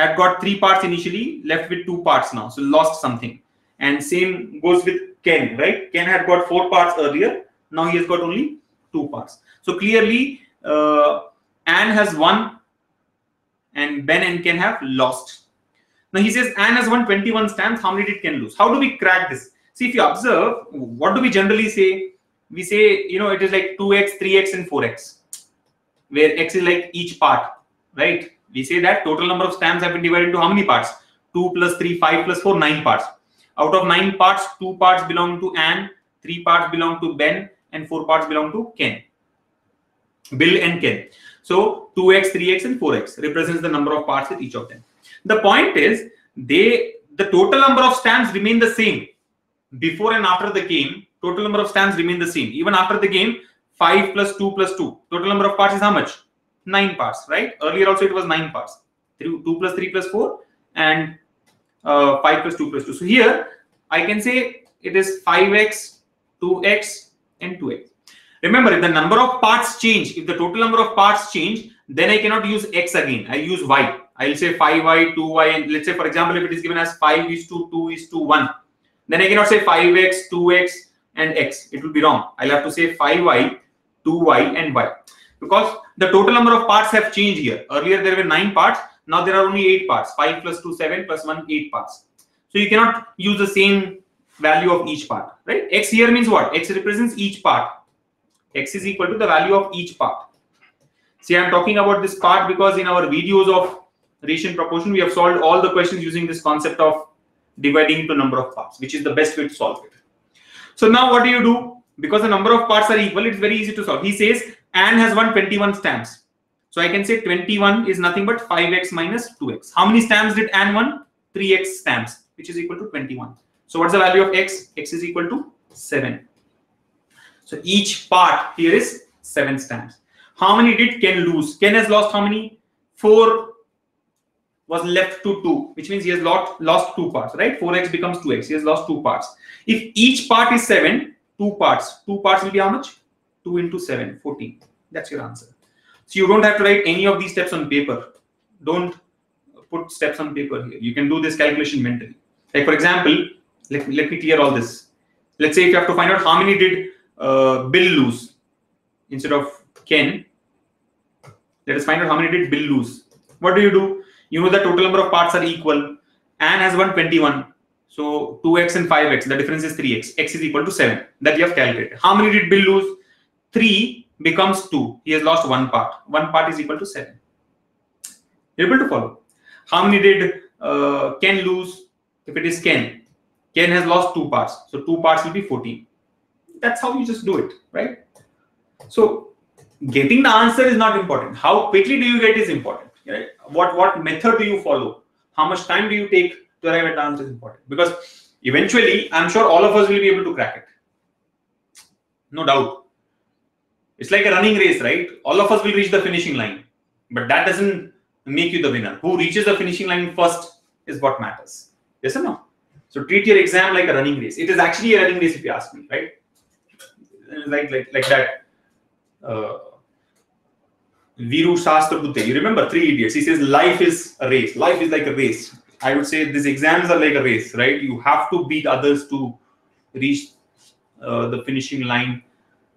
had got three parts initially, left with two parts now. So lost something. And same goes with Ken, right? Ken had got four parts earlier. Now he has got only two parts. So clearly, uh, Anne has won and Ben and Ken have lost. Now he says Anne has won twenty-one stamps. How many did Ken lose? How do we crack this? See, if you observe, what do we generally say? We say, you know, it is like two x, three x and four x, where x is like each part, right? We say that total number of stamps have been divided into how many parts? two plus three, five plus four, nine parts. Out of nine parts, two parts belong to Anne, three parts belong to Ben and four parts belong to Ken. Bill and Ken. So two x, three x and four x represents the number of parts with each of them. The point is, they the total number of stamps remain the same. Before and after the game, total number of stamps remain the same. Even after the game, five plus two plus two. Total number of parts is how much? nine parts, right? Earlier also it was nine parts. two plus three plus four and uh, five plus two plus two. So here I can say it is five x, two x and two x. Remember, if the number of parts change, if the total number of parts change, then I cannot use x again. I use y. I'll say five y, two y, and let's say, for example, if it is given as five is to two is to one, then I cannot say five x, two x and x. It will be wrong. I'll have to say five y, two y and y. Because the total number of parts have changed here. Earlier there were nine parts. Now there are only eight parts. five plus two, seven plus one, eight parts. So you cannot use the same value of each part, right? X here means what? X represents each part. X is equal to the value of each part. See, I am talking about this part because in our videos of ration proportion, we have solved all the questions using this concept of dividing into number of parts, which is the best way to solve it. So now what do you do? Because the number of parts are equal, it's very easy to solve. He says Anne has won twenty-one stamps. So I can say twenty-one is nothing but five x minus two x. How many stamps did Anne won? three x stamps, which is equal to twenty-one. So what's the value of x? X is equal to seven. So each part here is seven stamps. How many did Ken lose? Ken has lost how many? four was left to two, which means he has lost, lost two parts, right? four x becomes two x. He has lost two parts. If each part is seven, two parts. Two parts will be how much? two into seven, fourteen. That's your answer. So you don't have to write any of these steps on paper. Don't put steps on paper here. You can do this calculation mentally. Like, for example, let me, let me clear all this. Let's say if you have to find out how many did Uh, Bill lose instead of Ken. Let us find out how many did Bill lose. What do you do? You know the total number of parts are equal. Anne has won twenty-one. So two x and five x, the difference is three x. X is equal to seven. That you have calculated. How many did Bill lose? three becomes two. He has lost one part. One part is equal to seven. You're able to follow. How many did uh, Ken lose? If it is Ken, Ken has lost two parts. So two parts will be fourteen. That's how you just do it, right? So getting the answer is not important. How quickly do you get is important, right? What, what method do you follow? How much time do you take to arrive at the answer is important. Because eventually, I'm sure all of us will be able to crack it. No doubt. It's like a running race, right? All of us will reach the finishing line. But that doesn't make you the winner. Who reaches the finishing line first is what matters. Yes or no? So treat your exam like a running race. It is actually a running race if you ask me, right? Like, like, like that uh, Viru Shastrabute, you remember Three Idiots, he says life is a race, life is like a race. I would say these exams are like a race, right? You have to beat others to reach uh, the finishing line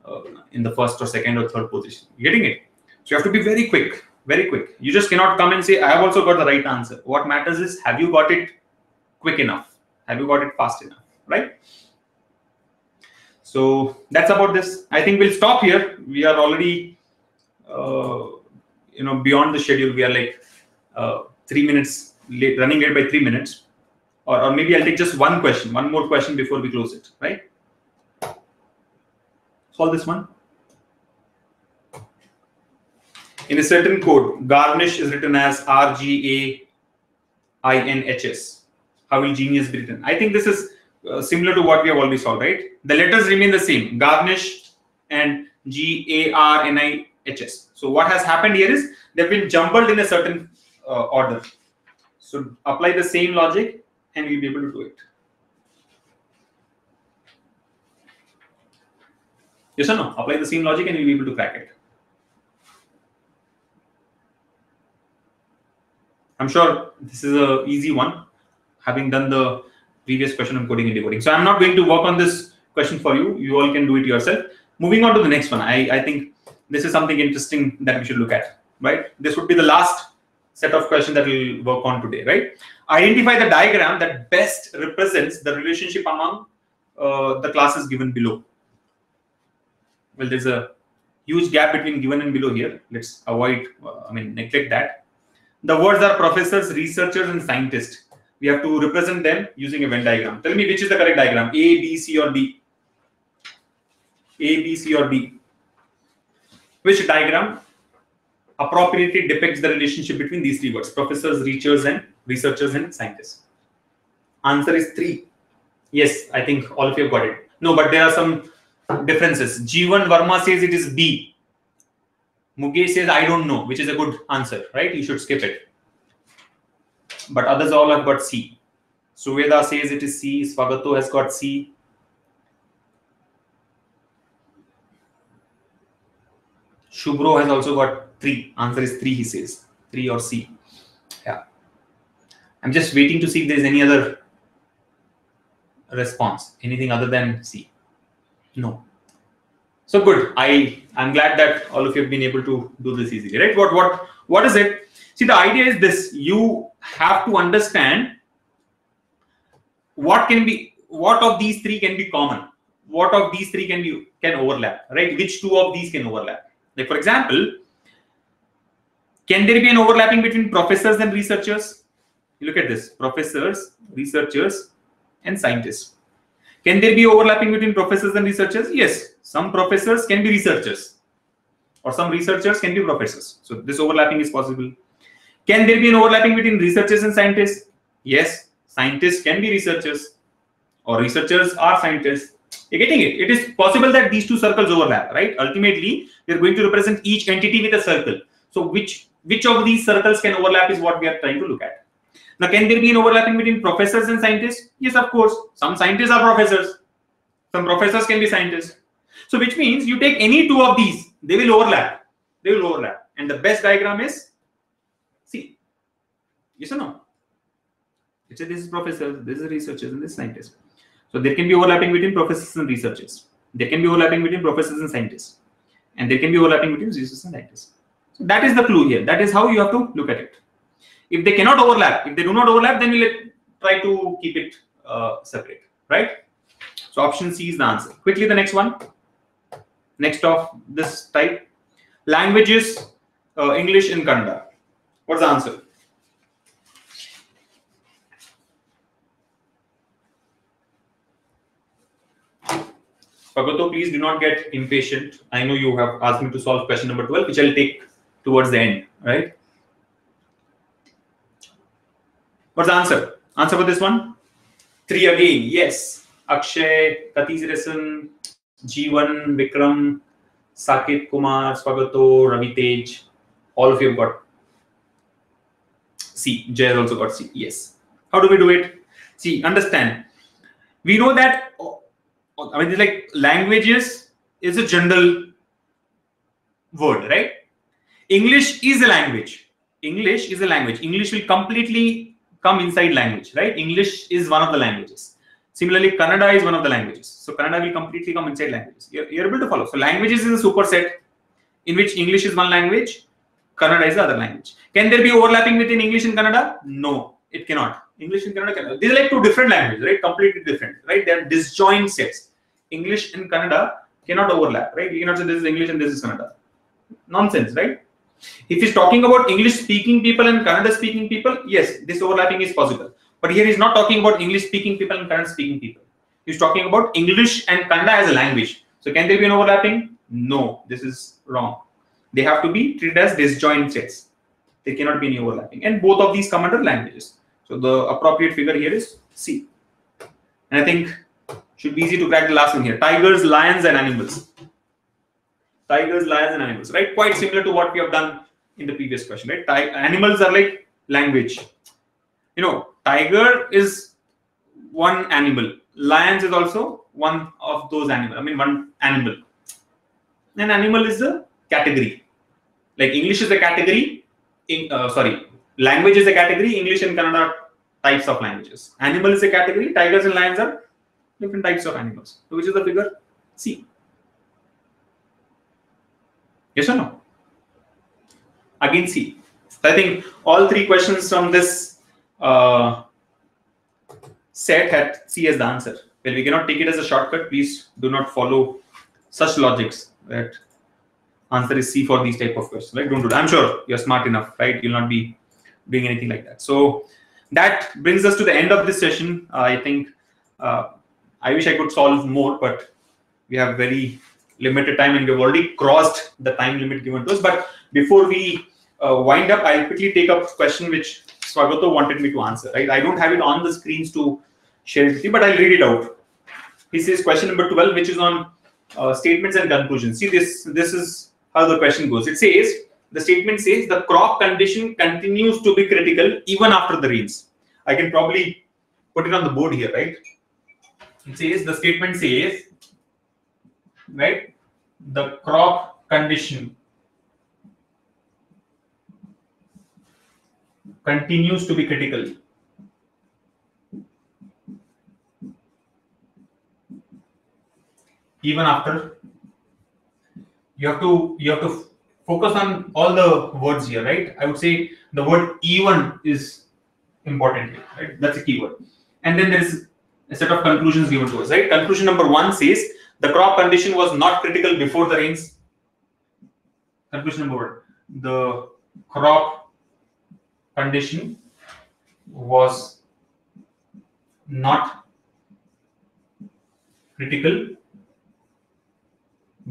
uh, in the first or second or third position. You're getting it? So you have to be very quick, very quick. You just cannot come and say, I have also got the right answer. What matters is, have you got it quick enough? Have you got it fast enough, right? So that's about this. I think we'll stop here. We are already, uh, you know, beyond the schedule. We are like uh, three minutes late, running late by three minutes. Or, or maybe I'll take just one question, one more question before we close it, right? Solve this one. In a certain code, garnish is written as R G A I N H S. How will genius be written? I think this is Uh, similar to what we have already solved, right? The letters remain the same, garnish and G A R N I H S. So what has happened here is they've been jumbled in a certain uh, order. So apply the same logic and we'll be able to do it. Yes or no? Apply the same logic and we'll be able to crack it. I'm sure this is an easy one, having done the previous question on coding and decoding. So I'm not going to work on this question for you. You all can do it yourself. Moving on to the next one. I, I think this is something interesting that we should look at, right? This would be the last set of questions that we'll work on today, right? Identify the diagram that best represents the relationship among uh, the classes given below. Well, there's a huge gap between given and below here. Let's avoid, uh, I mean, neglect that. The words are professors, researchers, and scientists. We have to represent them using a Venn diagram. Tell me which is the correct diagram, A, B, C, or D? A, B, C, or D? Which diagram appropriately depicts the relationship between these three words, professors, researchers, and researchers and scientists? Answer is three. Yes, I think all of you have got it. No, but there are some differences. G one Varma says it is B. Muge says, I don't know, which is a good answer, right? You should skip it. But others all have got C. Suvedha says it is C. Swagato has got C. Shubro has also got three. Answer is three, he says. Three or C. Yeah. I'm just waiting to see if there's any other response. Anything other than C. No. So good. I, I'm glad that all of you have been able to do this easily, right? What, what, what is it? See, the idea is this. You have to understand what can be, what of these three can be common? What of these three can be, can overlap, right? Which two of these can overlap? Like, for example, can there be an overlapping between professors and researchers? You look at this, professors, researchers, and scientists. Can there be overlapping between professors and researchers? Yes, some professors can be researchers, or some researchers can be professors. So this overlapping is possible. Can there be an overlapping between researchers and scientists? Yes, scientists can be researchers, or researchers are scientists. You're getting it. It is possible that these two circles overlap, right? Ultimately, they're going to represent each entity with a circle. So which, which of these circles can overlap is what we are trying to look at. Now, can there be an overlapping between professors and scientists? Yes, of course. Some scientists are professors. Some professors can be scientists. So which means you take any two of these, they will overlap. They will overlap. And the best diagram is C. Yes or no? Let's say this is professors, this is researchers, and this is scientists. So there can be overlapping between professors and researchers. There can be overlapping between professors and scientists. And there can be overlapping between researchers and scientists. So that is the clue here. That is how you have to look at it. If they cannot overlap, if they do not overlap, then we'll try to keep it uh, separate, right? So option C is the answer. Quickly, the next one. Next of this type. Languages, uh, English and Kannada. What's the answer? Swagato, please do not get impatient. I know you have asked me to solve question number twelve, which I'll take towards the end, right? What's the answer? Answer for this one? Three again, yes. Akshay, Katiresan, G one, Vikram, Saket Kumar, Swagato, Ravitej. All of you have got C. Jay has also got C, yes. How do we do it? See, understand. We know that... I mean, it's like languages is a general word, right? English is a language. English is a language. English will completely come inside language, right? English is one of the languages. Similarly, Kannada is one of the languages. So Kannada will completely come inside languages. You're, you're able to follow. So languages is a superset in which English is one language, Kannada is the other language. Can there be overlapping between English and Kannada? No, it cannot. English and Kannada, Kannada. These are like two different languages, right? Completely different, right? They are disjoint sets. English and Kannada cannot overlap, right? You cannot say this is English and this is Kannada. Nonsense, right? If he's talking about English-speaking people and Kannada-speaking people, yes, this overlapping is possible. But here he's not talking about English-speaking people and Kannada-speaking people. He's talking about English and Kannada as a language. So can there be an overlapping? No, this is wrong. They have to be treated as disjoint sets. There cannot be any overlapping. And both of these come under languages. So the appropriate figure here is C. And I think it should be easy to crack the last one here. Tigers, lions, and animals. Tigers, lions, and animals, right? Quite similar to what we have done in the previous question, right? Ti animals are like language. You know, tiger is one animal. Lions is also one of those animals. I mean, one animal. An animal is a category. Like English is a category. In, uh, sorry. Language is a category, English and Kannada are types of languages. Animal is a category, tigers and lions are different types of animals. So which is the figure? C. Yes or no? Again C. So I think all three questions from this uh, set had C as the answer. Well, we cannot take it as a shortcut. Please do not follow such logics that answer is C for these type of questions. Right? Don't do that. I'm sure you're smart enough, right? You'll not be doing anything like that. So that brings us to the end of this session. Uh, I think uh, I wish I could solve more, but we have very limited time and we've already crossed the time limit given to us. But before we uh, wind up, I'll quickly take up a question which Swagato wanted me to answer. Right? I don't have it on the screens to share it with you, but I'll read it out. He says question number twelve, which is on uh, statements and conclusions. See, this, this is how the question goes. It says, the statement says, the crop condition continues to be critical even after the rains. I can probably put it on the board here, right? It says, the statement says, right, the crop condition continues to be critical even after. You have to you have to focus on all the words here, right? I would say the word even is important here, right? That's a key word. And then there is a set of conclusions given to us, right? Conclusion number one says the crop condition was not critical before the rains. Conclusion number one, the crop condition was not critical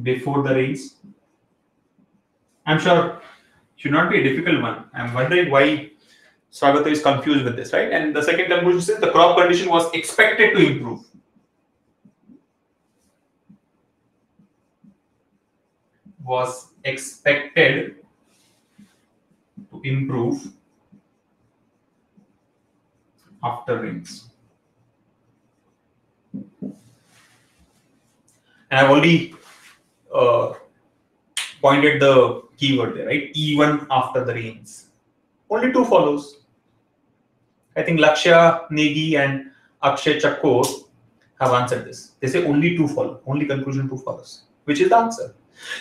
before the rains. I'm sure should not be a difficult one. I'm wondering why Swagato is confused with this, right? And the second conclusion says the crop condition was expected to improve. Was expected to improve after rains. And I've already Uh, pointed the keyword there, right? Even after the rains. Only two follows. I think Lakshya Negi and Akshay Chakor have answered this. They say only two follow, only conclusion two follows, which is the answer.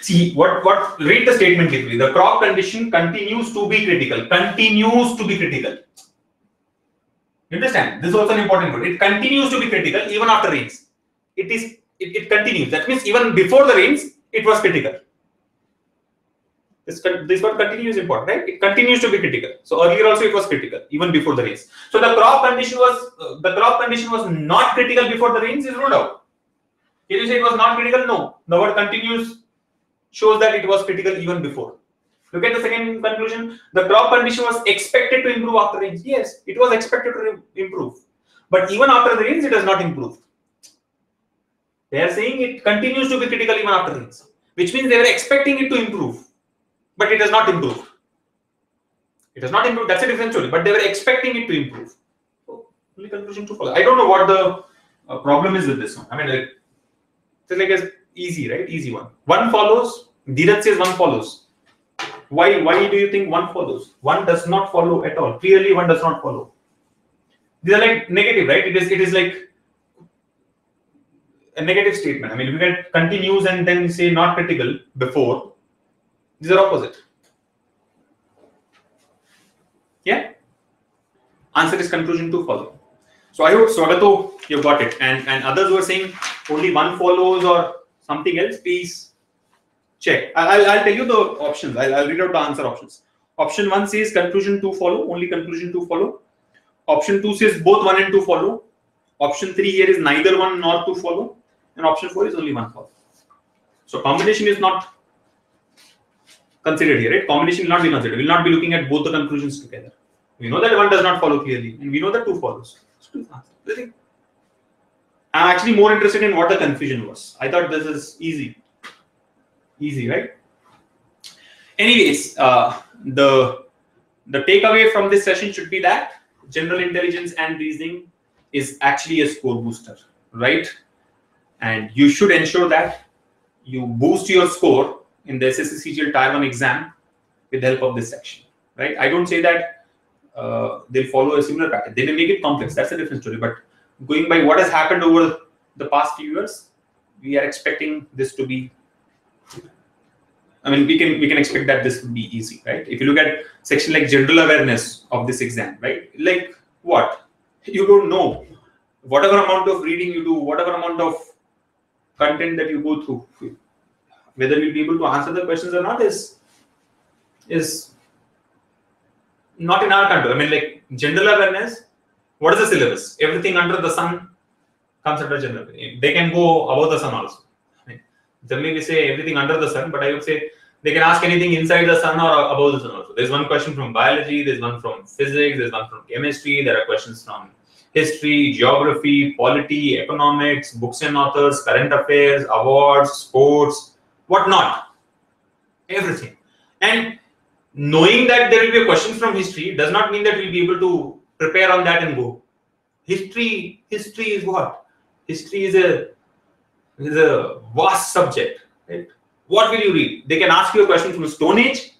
See, what, what, read the statement carefully. The crop condition continues to be critical, continues to be critical. You understand? This is also an important word. It continues to be critical even after rains. It is, it, it continues. That means even before the rains, it was critical. This, this word continues is important, right? It continues to be critical. So earlier also it was critical, even before the rains. So the crop condition was uh, the crop condition was not critical before the rains is ruled out. Can you say it was not critical? No. The word continues shows that it was critical even before. Look at the second conclusion. The crop condition was expected to improve after rains. Yes, it was expected to improve. But even after the rains, it has not improved. They are saying it continues to be critical even after rains, which means they were expecting it to improve, but it has not improved. It has not improved. That's a different story. But they were expecting it to improve. So only conclusion to follow. I don't know what the uh, problem is with this one. I mean, like, it's like an easy, right? Easy one. One follows. Dhirat says one follows. Why? Why do you think one follows? One does not follow at all. Clearly, one does not follow. These are like negative, right? It is. It is like a negative statement. I mean, if you get continues and then say not critical before, these are opposite. Yeah? Answer is conclusion to follow. So I hope, Swagato, you've got it. And, and others who are saying only one follows or something else, please check. I'll, I'll tell you the options. I'll, I'll read out the answer options. Option one says conclusion to follow, only conclusion to follow. Option two says both one and two follow. Option three here is neither one nor two follow. And option four is only one follow. So combination is not considered here, right? Combination will not be considered. We will not be looking at both the conclusions together. We know that one does not follow clearly. And we know that two follows. So I'm actually more interested in what the confusion was. I thought this is easy. Easy, right? Anyways, uh, the, the takeaway from this session should be that general intelligence and reasoning is actually a score booster, right? And you should ensure that you boost your score in the S S C C G L Tier one exam with the help of this section, right? I don't say that uh, they'll follow a similar pattern. They may make it complex. That's a different story. But going by what has happened over the past few years, we are expecting this to be, I mean, we can we can expect that this would be easy, right? If you look at section like general awareness of this exam, right? Like what? You don't know. Whatever amount of reading you do, whatever amount of content that you go through, whether you'll be able to answer the questions or not is is not in our control. I mean, like general awareness, what is the syllabus? Everything under the sun comes under general awareness. They can go above the sun also. I mean, generally we say everything under the sun, but I would say they can ask anything inside the sun or above the sun also. There's one question from biology, there's one from physics, there's one from chemistry, there are questions from history, geography, polity, economics, books and authors, current affairs, awards, sports, whatnot. everything. And knowing that there will be a question from history does not mean that we'll be able to prepare on that and go. History, history is what? History is a, is a vast subject, right? What will you read? They can ask you a question from Stone Age,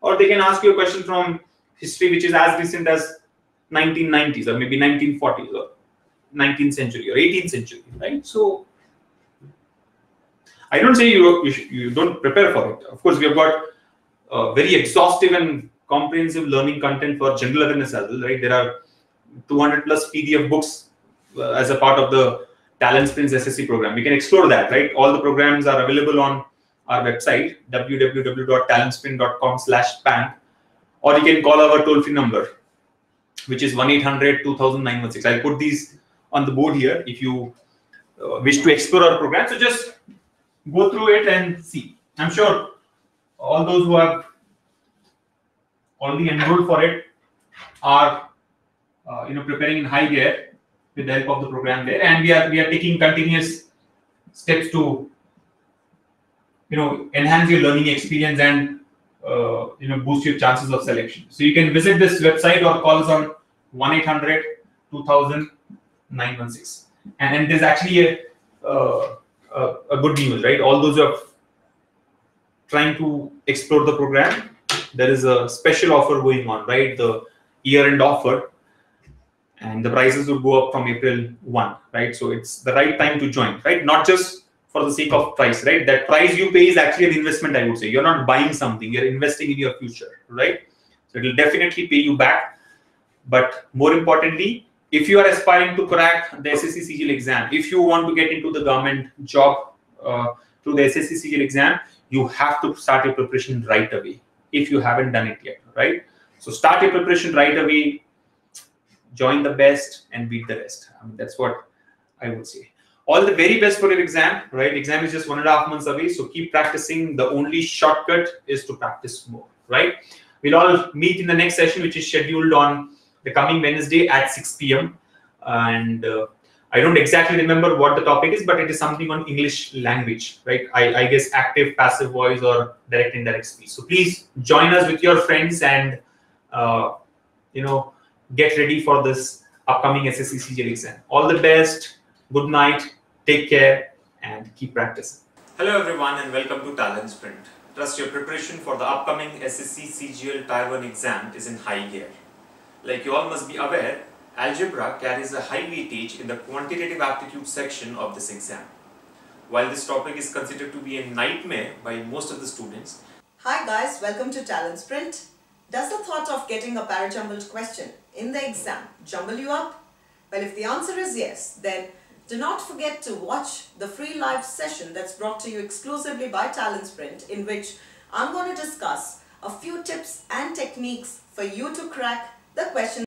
or they can ask you a question from history which is as recent as nineteen nineties or maybe nineteen forties or nineteenth century or eighteenth century, right? So I don't say you, you, should, you don't prepare for it. Of course, we have got uh, very exhaustive and comprehensive learning content for general awareness as well, right? There are two hundred plus P D F books uh, as a part of the TalentSprint's S S C program. We can explore that, right? All the programs are available on our website, w w w dot talentsprint dot com slash pan, or you can call our toll-free number, which is one eight hundred two thousand nine one six. I'll put these on the board here if you uh, wish to explore our program. So just go through it and see. I'm sure all those who have already enrolled for it are uh, you know, preparing in high gear with the help of the program there. And we are we are taking continuous steps to you know enhance your learning experience and uh, you know boost your chances of selection. So you can visit this website or call us on one eight hundred two thousand nine one six. And then there's actually a uh, Uh, a good news, right? All those who are trying to explore the program, there is a special offer going on, right? The year-end offer, and the prices will go up from April first, right? So it's the right time to join, right? Not just for the sake of price, right? That price you pay is actually an investment, I would say. You're not buying something, you're investing in your future, right? So it will definitely pay you back. But more importantly, if you are aspiring to crack the S S C C G L exam, if you want to get into the government job uh, through the S S C C G L exam, you have to start your preparation right away if you haven't done it yet, right? So start your preparation right away, join the best and beat the rest. I mean, that's what I would say. All the very best for your exam, right? Exam is just one and a half months away, so keep practicing. The only shortcut is to practice more, right? We'll all meet in the next session, which is scheduled on the coming Wednesday at six p m and uh, I don't exactly remember what the topic is, but it is something on English language, right? I, I guess active, passive voice or direct, indirect speech. So please join us with your friends and uh, you know get ready for this upcoming S S C C G L exam. All the best. Good night. Take care and keep practicing. Hello everyone and welcome to TalentSprint. Trust your preparation for the upcoming S S C C G L Tier one exam is in high gear. Like you all must be aware, algebra carries a high weightage in the quantitative aptitude section of this exam. While this topic is considered to be a nightmare by most of the students. Hi guys, welcome to TalentSprint. Does the thought of getting a para-jumbled question in the exam jumble you up? Well, if the answer is yes, then do not forget to watch the free live session that's brought to you exclusively by TalentSprint, in which I'm going to discuss a few tips and techniques for you to crack the question